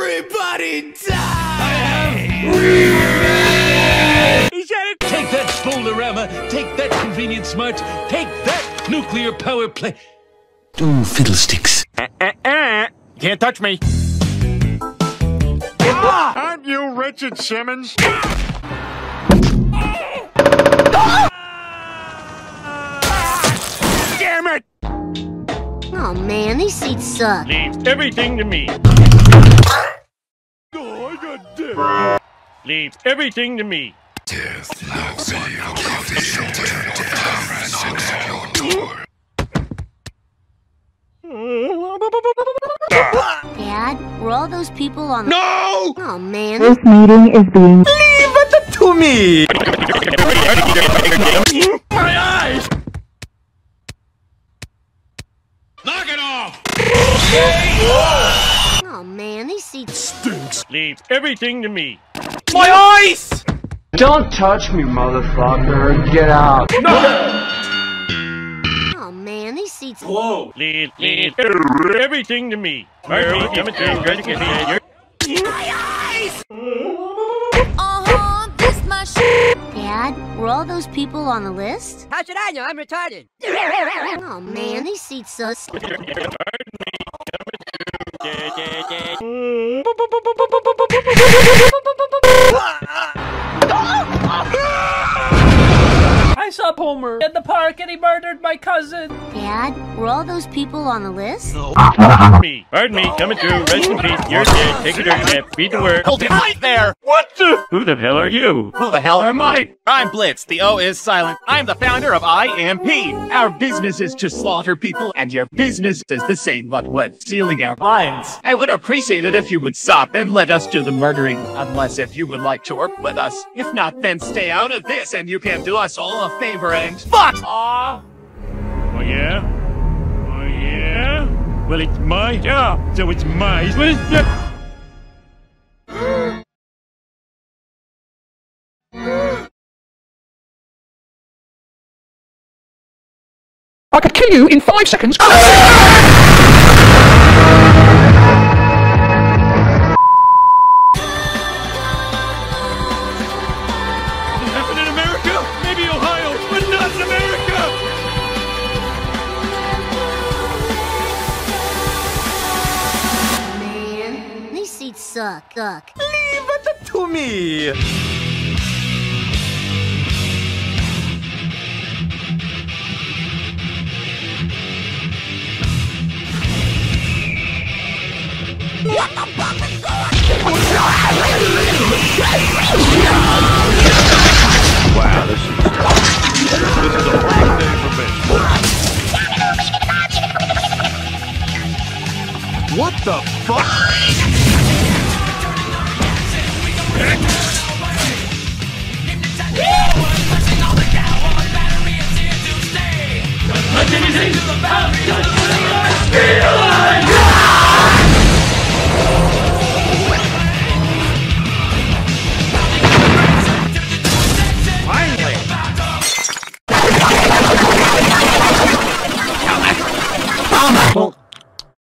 Everybody die! Take that spoilerama! Take that convenient smart! Take that nuclear power plant! Ooh, fiddlesticks. Can't touch me! Aren't you Richard Simmons? Damn it! Oh man, these seats suck. Leave everything to me. Oh, I got dead. Leave everything to me. Death knocks at your coffee shelter. Death knocks at your door. Dad, were all those people on the— No! Oh man. This meeting is being— Leave it to me! My eyes! Knock it off! Oh man, these seats stinks. Leave everything to me. My eyes! Don't touch me, motherfucker. Get out. No! Oh man, these seats. Whoa. Leave everything to me. My eyes! Uh-huh, this my shit. Dad, were all those people on the list? How should I know? I'm retarded. Oh man, these seats suck. Pardon me. I saw Homer at the park and he murdered my cousin. Dad, were all those people on the list? No. Pardon me, coming through, rest in peace, you're dead, take a dirt nap, feed the worm. Hold it right there! What the? Who the hell are you? Who the hell am I? I'm Blitz, the O is silent. I'm the founder of IMP. Our business is to slaughter people, and your business is the same but with stealing our minds. I would appreciate it if you would stop and let us do the murdering, unless if you would like to work with us. If not, then stay out of this, and you can do us all a favor and fuck off! Oh yeah? Oh yeah? Well, it's my job, so it's my... I could kill you in 5 seconds. Suck. Leave it to me! What the fuck is going on? Wow, this is a black day for bitch. What the fuck? Finally!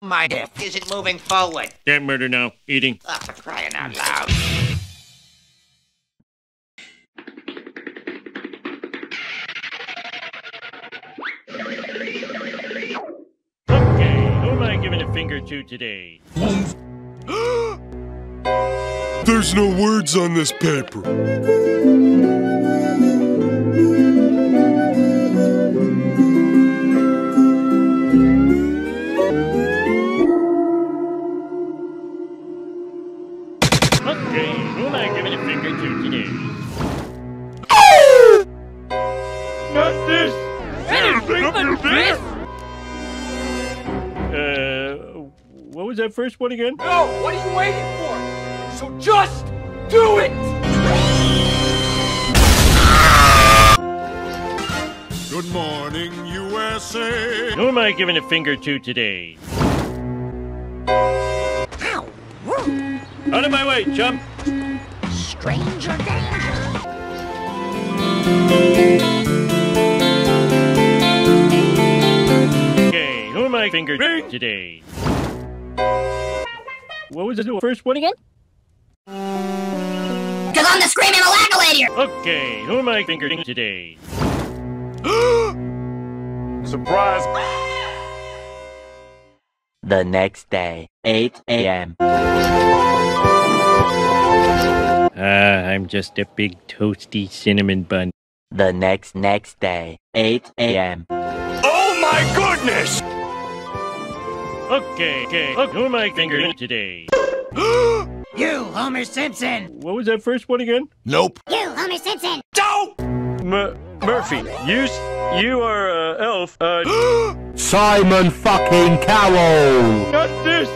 My death isn't moving forward. Can't murder now. Eating. Oh, for crying out loud. Giving a finger to today. There's no words on this paper. Okay, who am I giving a finger to today? Not this! Hey, what was that first one again? No, what are you waiting for? So just do it! Good morning, USA! Who am I giving a finger to today? Ow. Out of my way, chump! Stranger danger! Okay, who am I finger to today? What was the first one again? Cause I'm the screaming alacolator! Okay, who am I fingering today? Surprise! The next day, 8 a.m. I'm just a big toasty cinnamon bun. The next day, 8 a.m. Oh my goodness! Okay, look who am I fingering today? You, Homer Simpson! What was that first one again? Nope. You, Homer Simpson! Don't! Murphy, you are a elf, Simon fucking Cowell! Not this!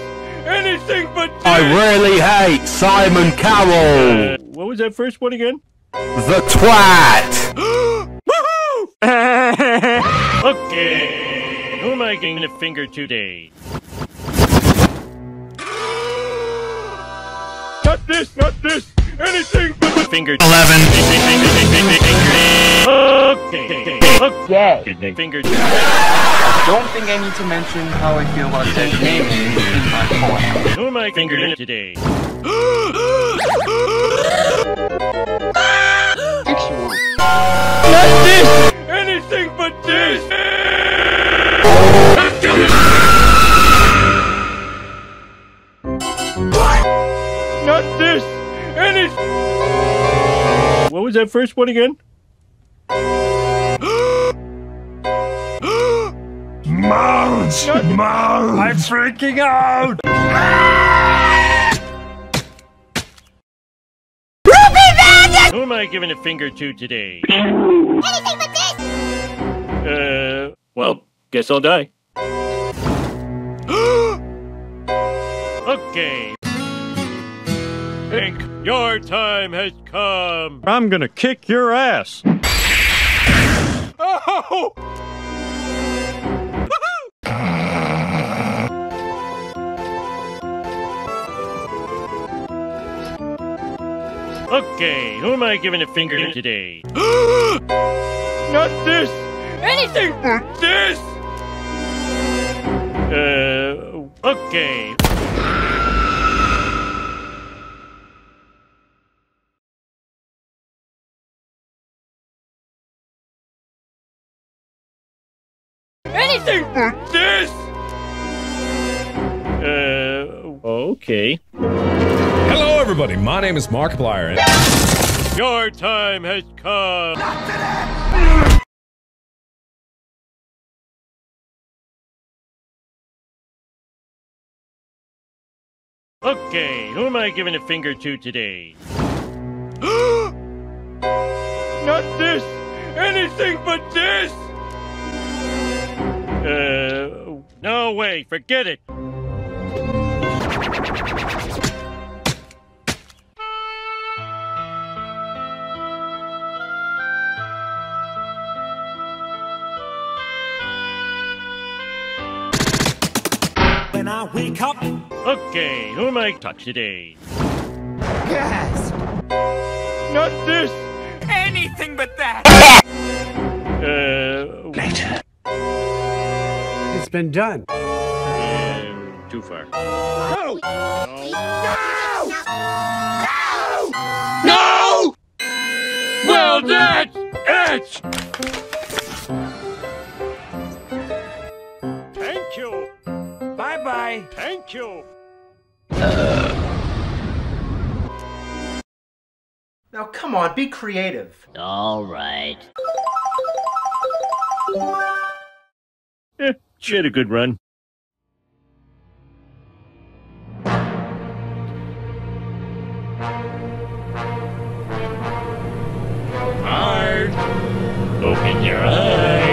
Anything but this! I really hate Simon Cowell! What was that first one again? The twat! Woohoo! Okay, who am I giving a finger today? Not this, anything but the finger. 11. Okay. Finger. I don't think I need to mention how I feel about that name in my poem. Who am I fingering today? Not this, anything but this. What? Not this! What was that first one again? Marge! I'm freaking out! Who am I giving a finger to today? Anything but this! Well, guess I'll die. Okay. Pink, your time has come. I'm gonna kick your ass. Oh! Okay, who am I giving a finger to today? Not this! Anything but this! Okay. Anything but this! Okay. Hello, everybody. My name is Markiplier. And your time has come. Not today. Okay, who am I giving a finger to today? Not this! Anything but this! No way, forget it! When I wake up. Okay, who am I touch today? Yes. Not this. Anything but that. Later. It's been done. Too far. No! No! No! No! Well, that's it! Thank you. Bye-bye. Thank you. Now, come on, be creative. All right. She had a good run. Hard. Open your eyes.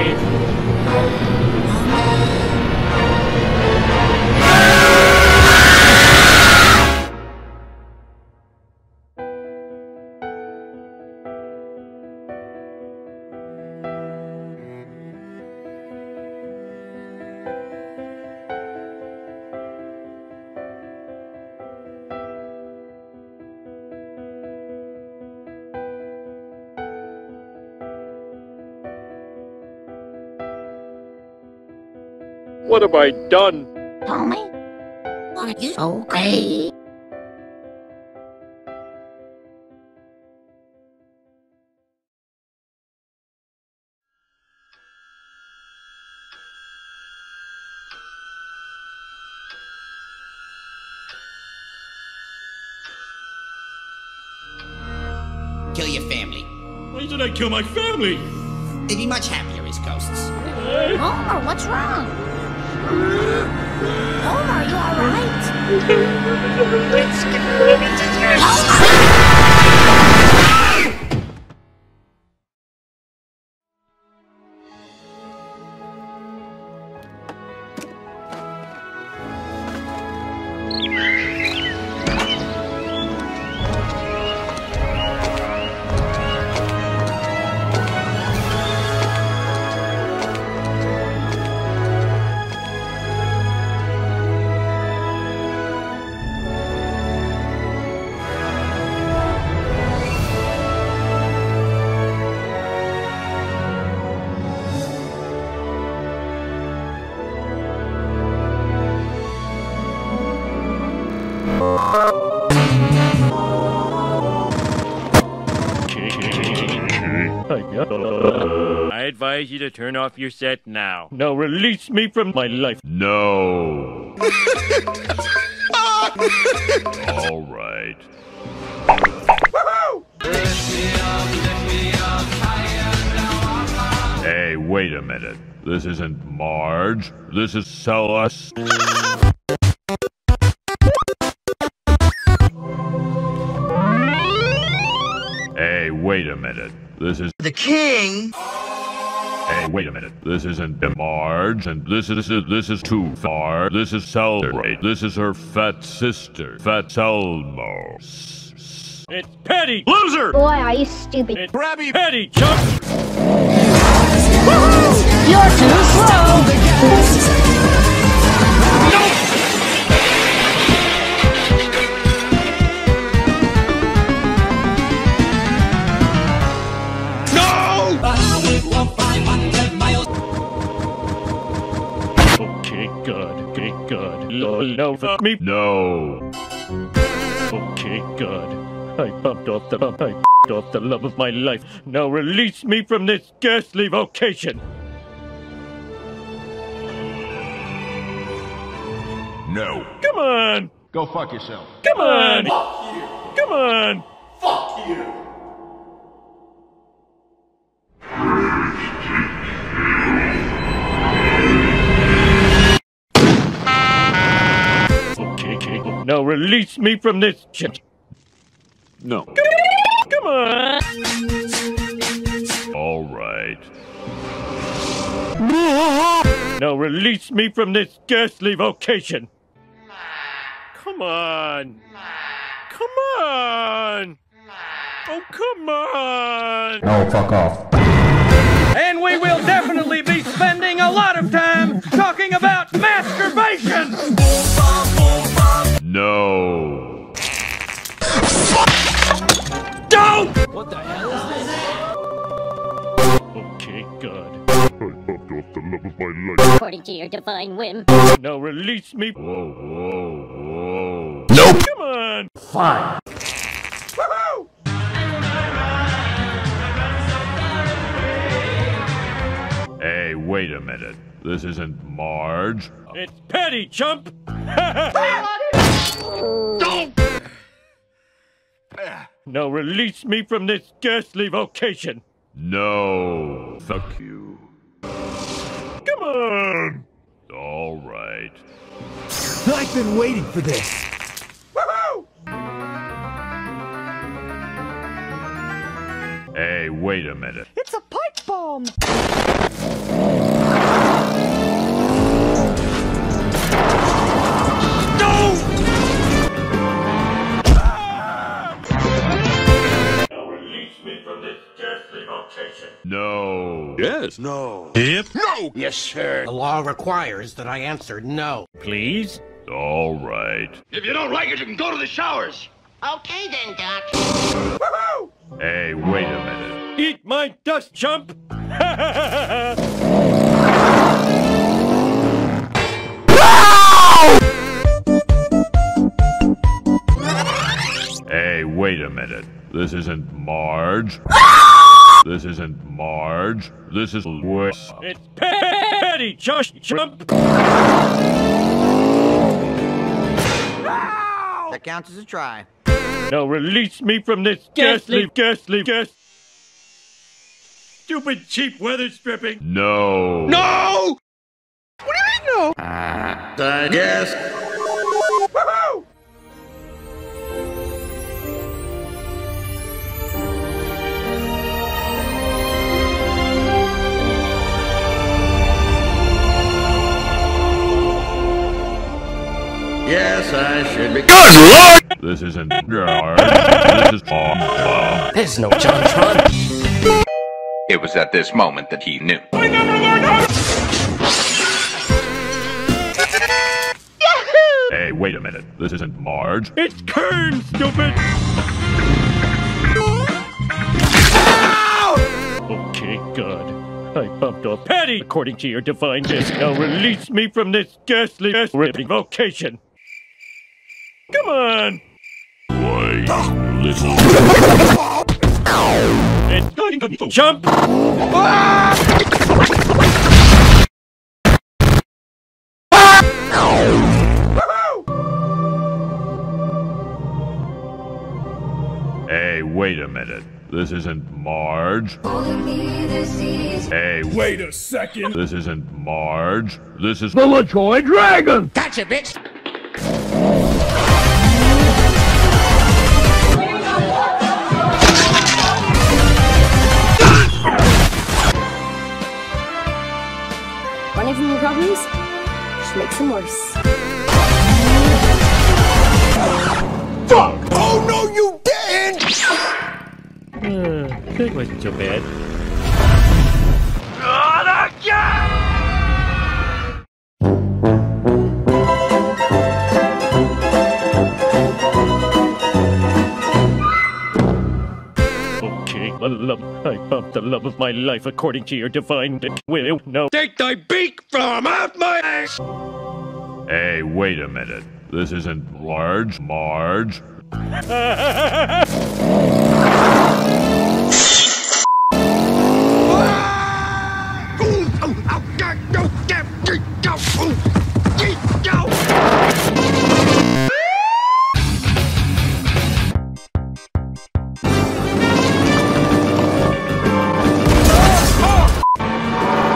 What have I done? Homie, are you okay? Kill your family. Why did I kill my family? They'd be much happier as ghosts. Homer, what's wrong? Homer, you alright? Let's get ready to hear I advise you to turn off your set now. Now release me from my life. No. All right. Hey, wait a minute. This isn't Marge. This is Celis. Hey, wait a minute. This is the king. Hey, wait a minute. This isn't Marge, and this is too far. This is Celebrate. This is her fat sister, Fat Selmo. It's Petty Loser. Boy, are you stupid? It's Krabby Petty Chuck. You're too slow. No. over me? No. Okay, God. I bumped off the bump. I f***ed off the love of my life. Now release me from this ghastly vocation. No. Come on. Go fuck yourself. Come on. Fuck you. Come on. Fuck you. Okay. Now release me from this shit. No. Come on. All right. Now release me from this ghastly vocation. Come on. Come on. Oh, come on. No, fuck off. And we will definitely be spending a lot of time talking about masturbation. No. Don't. What the hell is this? Okay, God. I bumped off the love of my life. According to your divine whim. Now release me. Whoa, whoa, whoa. Nope. Come on. Fine. Woohoo! Hey, wait a minute. This isn't Marge. It's Petty, chump! Now release me from this ghastly vocation. No. Fuck you. Come on! All right. I've been waiting for this. Woohoo! Hey, wait a minute. It's a pipe bomb! No! Ah! Now release me from this deathly vocation. No. Yes. No. Yep. No! Yes, sir. The law requires that I answer no. Please? All right. If you don't like it, you can go to the showers. Okay then, Doc. Woohoo! Hey, wait a minute. Eat my dust, chump! Hey, wait a minute. This isn't Marge. This isn't Marge. This is worse. It's Petty, Josh Chump. Ow! That counts as a try. Now release me from this ghastly. Stupid cheap weather stripping. No. No! What do you mean no? The gas. Woohoo! Yes, I should be. Good Lord! This isn't Gerard. This is Paul. There's no John Trump. It was at this moment that he knew. I never learned how to. Yahoo! Hey, wait a minute. This isn't Marge. It's Kern, stupid! Ow! Okay, God. I bumped off Petty, according to your divine disc. Now release me from this ghastly ripping vocation. Come on. Why, little... It's going to jump. Hey, wait a minute. This isn't Marge. Hey, wait a second. This isn't Marge. This is the LaJoy Dragon. Gotcha, bitch. One of your problems just makes them worse. Fuck! Oh no, you didn't! That wasn't so bad. Okay, I bumped the love of my life according to your divine dick. Will no. Take thy beak from out my ass! Hey, wait a minute. This isn't large, Marge.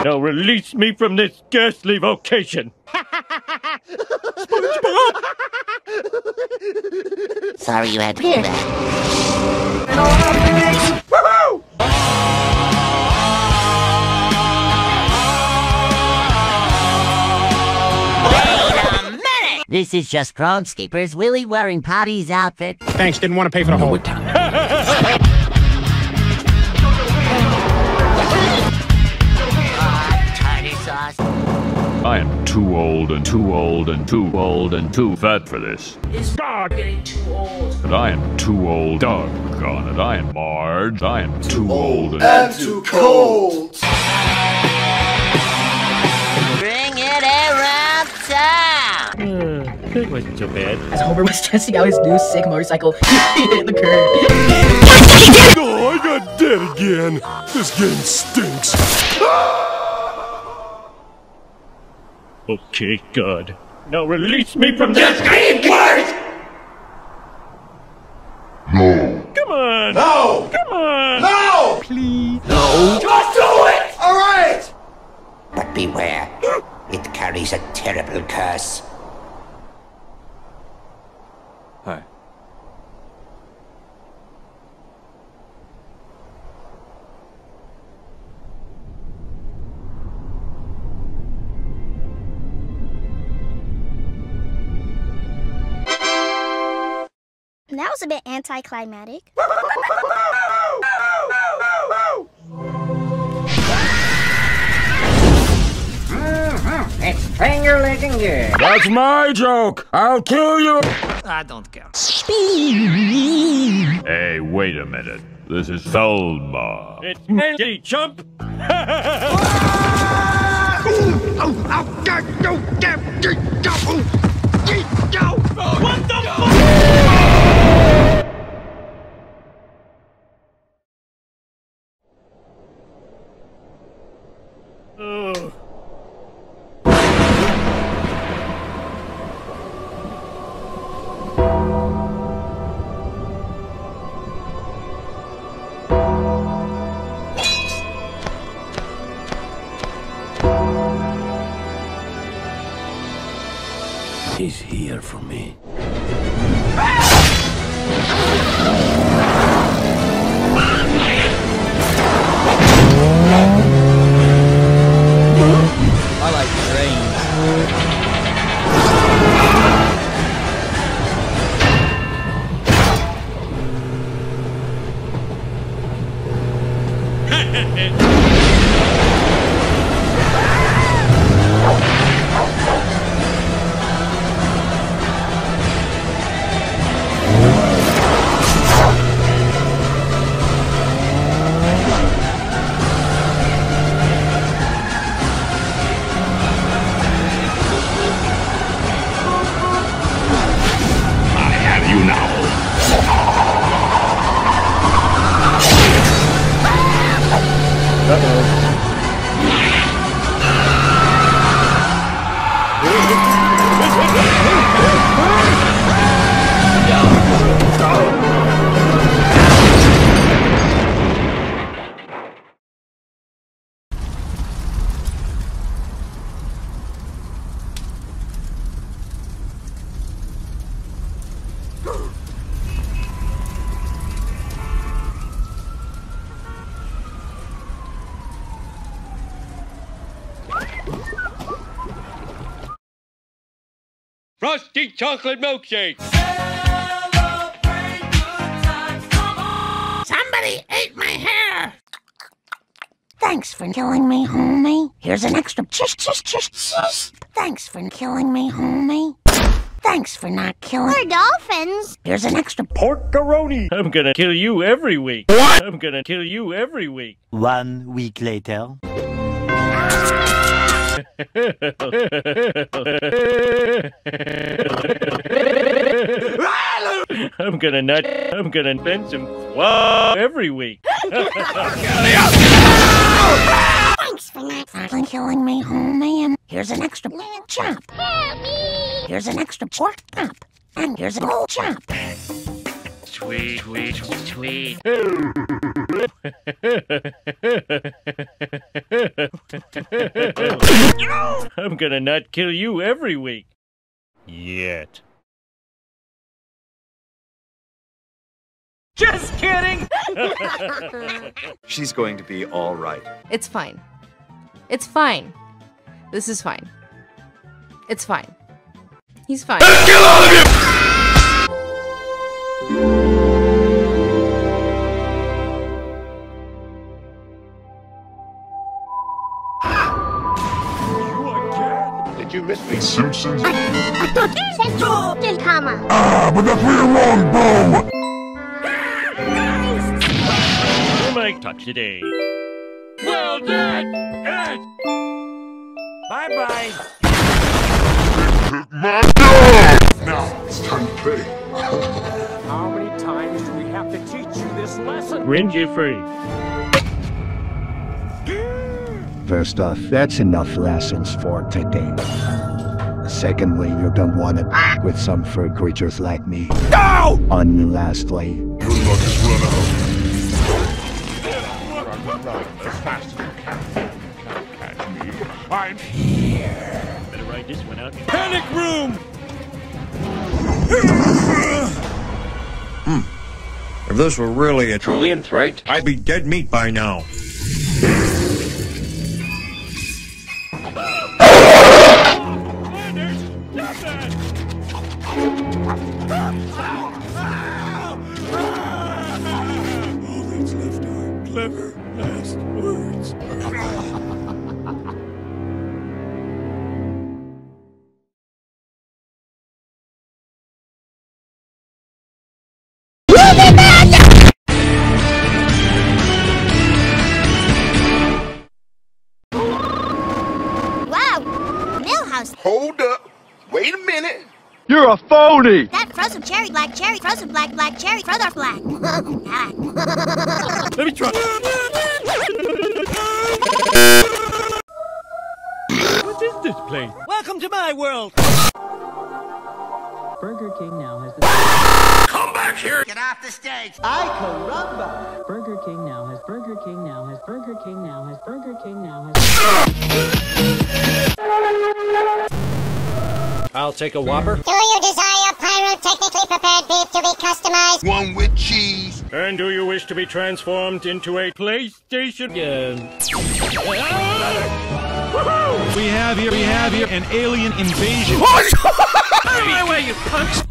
Now release me from this ghastly vocation. SpongeBob! Sorry you had to do that. Woohoo! Wait a minute! This is just Groundskeeper's Willy wearing Patty's outfit. Thanks, didn't want to pay for the whole time. I am too old and too old and too old and too fat for this. Is God getting too old? And I am too old, doggone it. I am Marge. I am too old and too cold. Bring it around town. It wasn't so bad. As Homer was testing out his new sick motorcycle, he hit the curb. Oh, I got dead again. This game stinks. Okay, God. Now release me from this grave word! No. Come on! No! Come on! No! Please. No! Just do it! Alright! But beware. It carries a terrible curse. Hi. That was a bit anticlimactic. It's finger licking good. That's my joke. I'll kill you. I don't care. Hey, wait a minute. This is Thelma. It's Mindy, chump. What the fuck? He's here for me. Frosty chocolate milkshake! Celebrate good times, come on! Somebody ate my hair! Thanks for killing me, homie. Here's an extra chish. Thanks for killing me, homie. Thanks for not killing- We're dolphins! Here's an extra pork-a-roni! I'm gonna kill you every week! What? I'm gonna kill you every week! 1 week later... I'm gonna invent some quack every week. Thanks for not fucking killing me, man. Here's an extra lamb chop. Help me. Here's an extra pork chop. And here's a whole chop. Sweet, sweet, sweet, sweet. I'm gonna not kill you every week. Yet. Just kidding! She's going to be all right. It's fine. It's fine. This is fine. It's fine. He's fine. Let's kill all of you! You miss me, Simpsons? I thought Central did comma. Ah, but that's where you're wrong, bro! Mike talk today. Well done! Bye-bye! My dog! Now, it's time to pay. How many times do we have to teach you this lesson? Ringe you free. First off, that's enough lessons for today. Secondly, you don't want to with some fur creatures like me. No! And lastly, your luck has run out. Run as fast as you can. Catch me. I'm here. Better ride this one out. Panic room! If this were really a Trulian threat, I'd be dead meat by now. All that's left are clever last words. Wow, Millhouse. Hold up. Wait a minute. You're a phony! That frozen cherry, black cherry, frozen black, black cherry, further black. Let me try. What is this place? Welcome to my world! Burger King now has the... Come back here! Get off the stage! Ay caramba! Burger King now has... I'll take a Whopper. Do you desire pyrotechnically prepared beef to be customized? One with cheese. And do you wish to be transformed into a PlayStation? Yeah. We have here an alien invasion. Out of my way, you punks!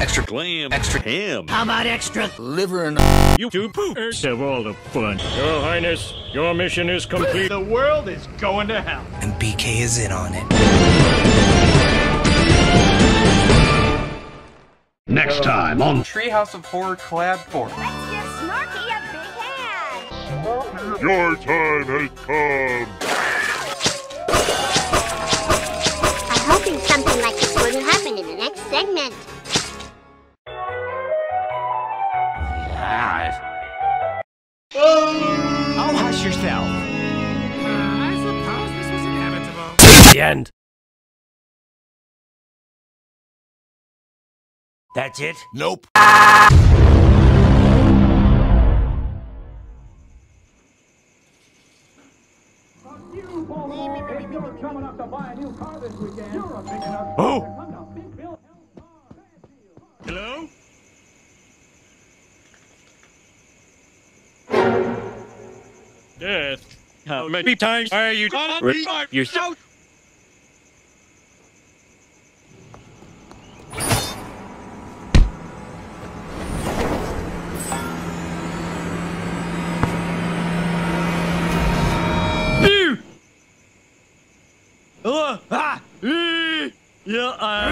Extra glam, extra ham. How about extra liver and you two poopers have all the fun. Your Highness, your mission is complete. The world is going to hell. And BK is in on it. Next time on Treehouse of Horror Collab 4. Let's give Snarky a big hand! Your time has come! I'm hoping something like this wouldn't happen in the next segment. Yes. Oh, hush yourself. I suppose this was inevitable. The end. That's it? Nope. Oh! Hello? Death. How many times are you gonna revive yourself?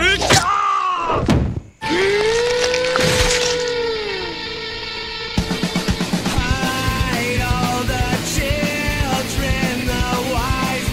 Hide all the children, the wise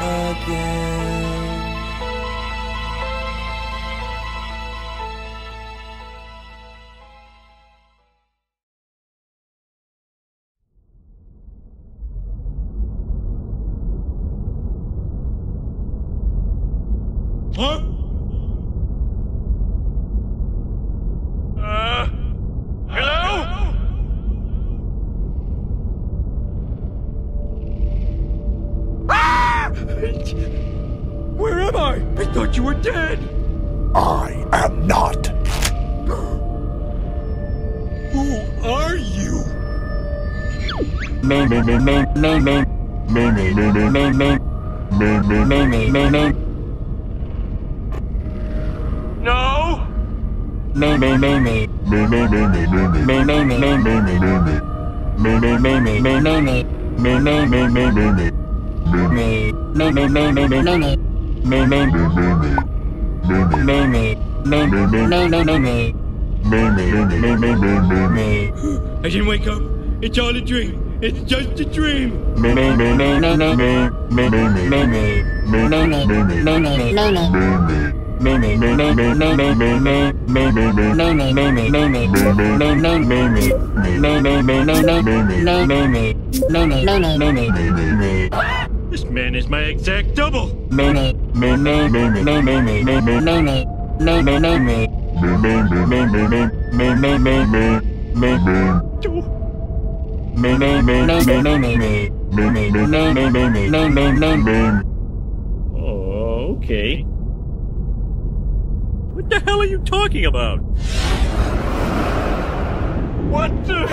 again. Huh? Where am I? I thought you were dead! I am not! Who are you? No! I didn't wake up. It's all a dream. It's just a dream. This man is my exact double. Oh, okay. What the hell are you talking about? What the?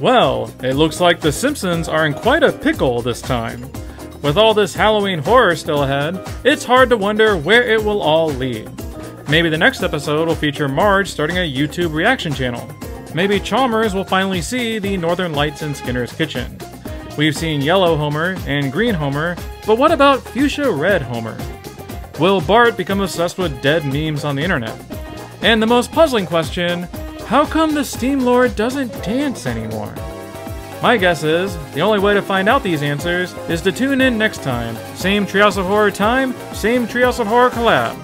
Well, it looks like the Simpsons are in quite a pickle this time. With all this Halloween horror still ahead, it's hard to wonder where it will all lead. Maybe the next episode will feature Marge starting a YouTube reaction channel. Maybe Chalmers will finally see the Northern Lights in Skinner's Kitchen. We've seen Yellow Homer and Green Homer, but what about Fuchsia Red Homer? Will Bart become obsessed with dead memes on the internet? And the most puzzling question, how come the Steam Lord doesn't dance anymore? My guess is, the only way to find out these answers is to tune in next time. Same Treehouse of Horror time, same Treehouse of Horror collab.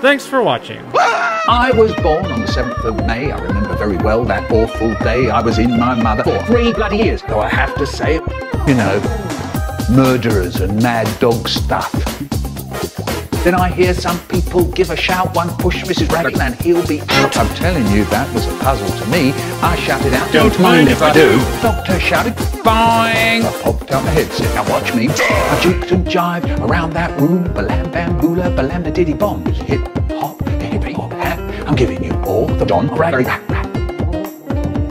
Thanks for watching. I was born on the 7th of May. I remember very well that awful day. I was in my mother for 3 bloody years. Though I have to say, you know, murderers and mad dog stuff. Then I hear some people give a shout, one push Mrs. Rabbit and he'll be out. I'm telling you, that was a puzzle to me. I shouted out, don't mind if I do. Doctor shouted, bang! I popped up my headset, now watch me. I juked and jived around that room. Balam bam boola, balam the diddy bomb. Hip hop, hippie hop hat. I'm giving you all the don rag rap rap.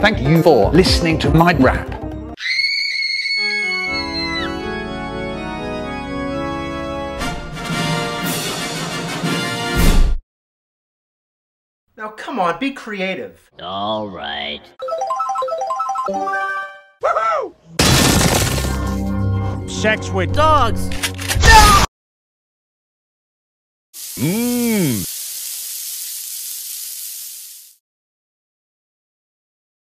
Thank you for listening to my rap. Now, come on, be creative. All right. Woohoo! Sex with dogs. No! Mmm.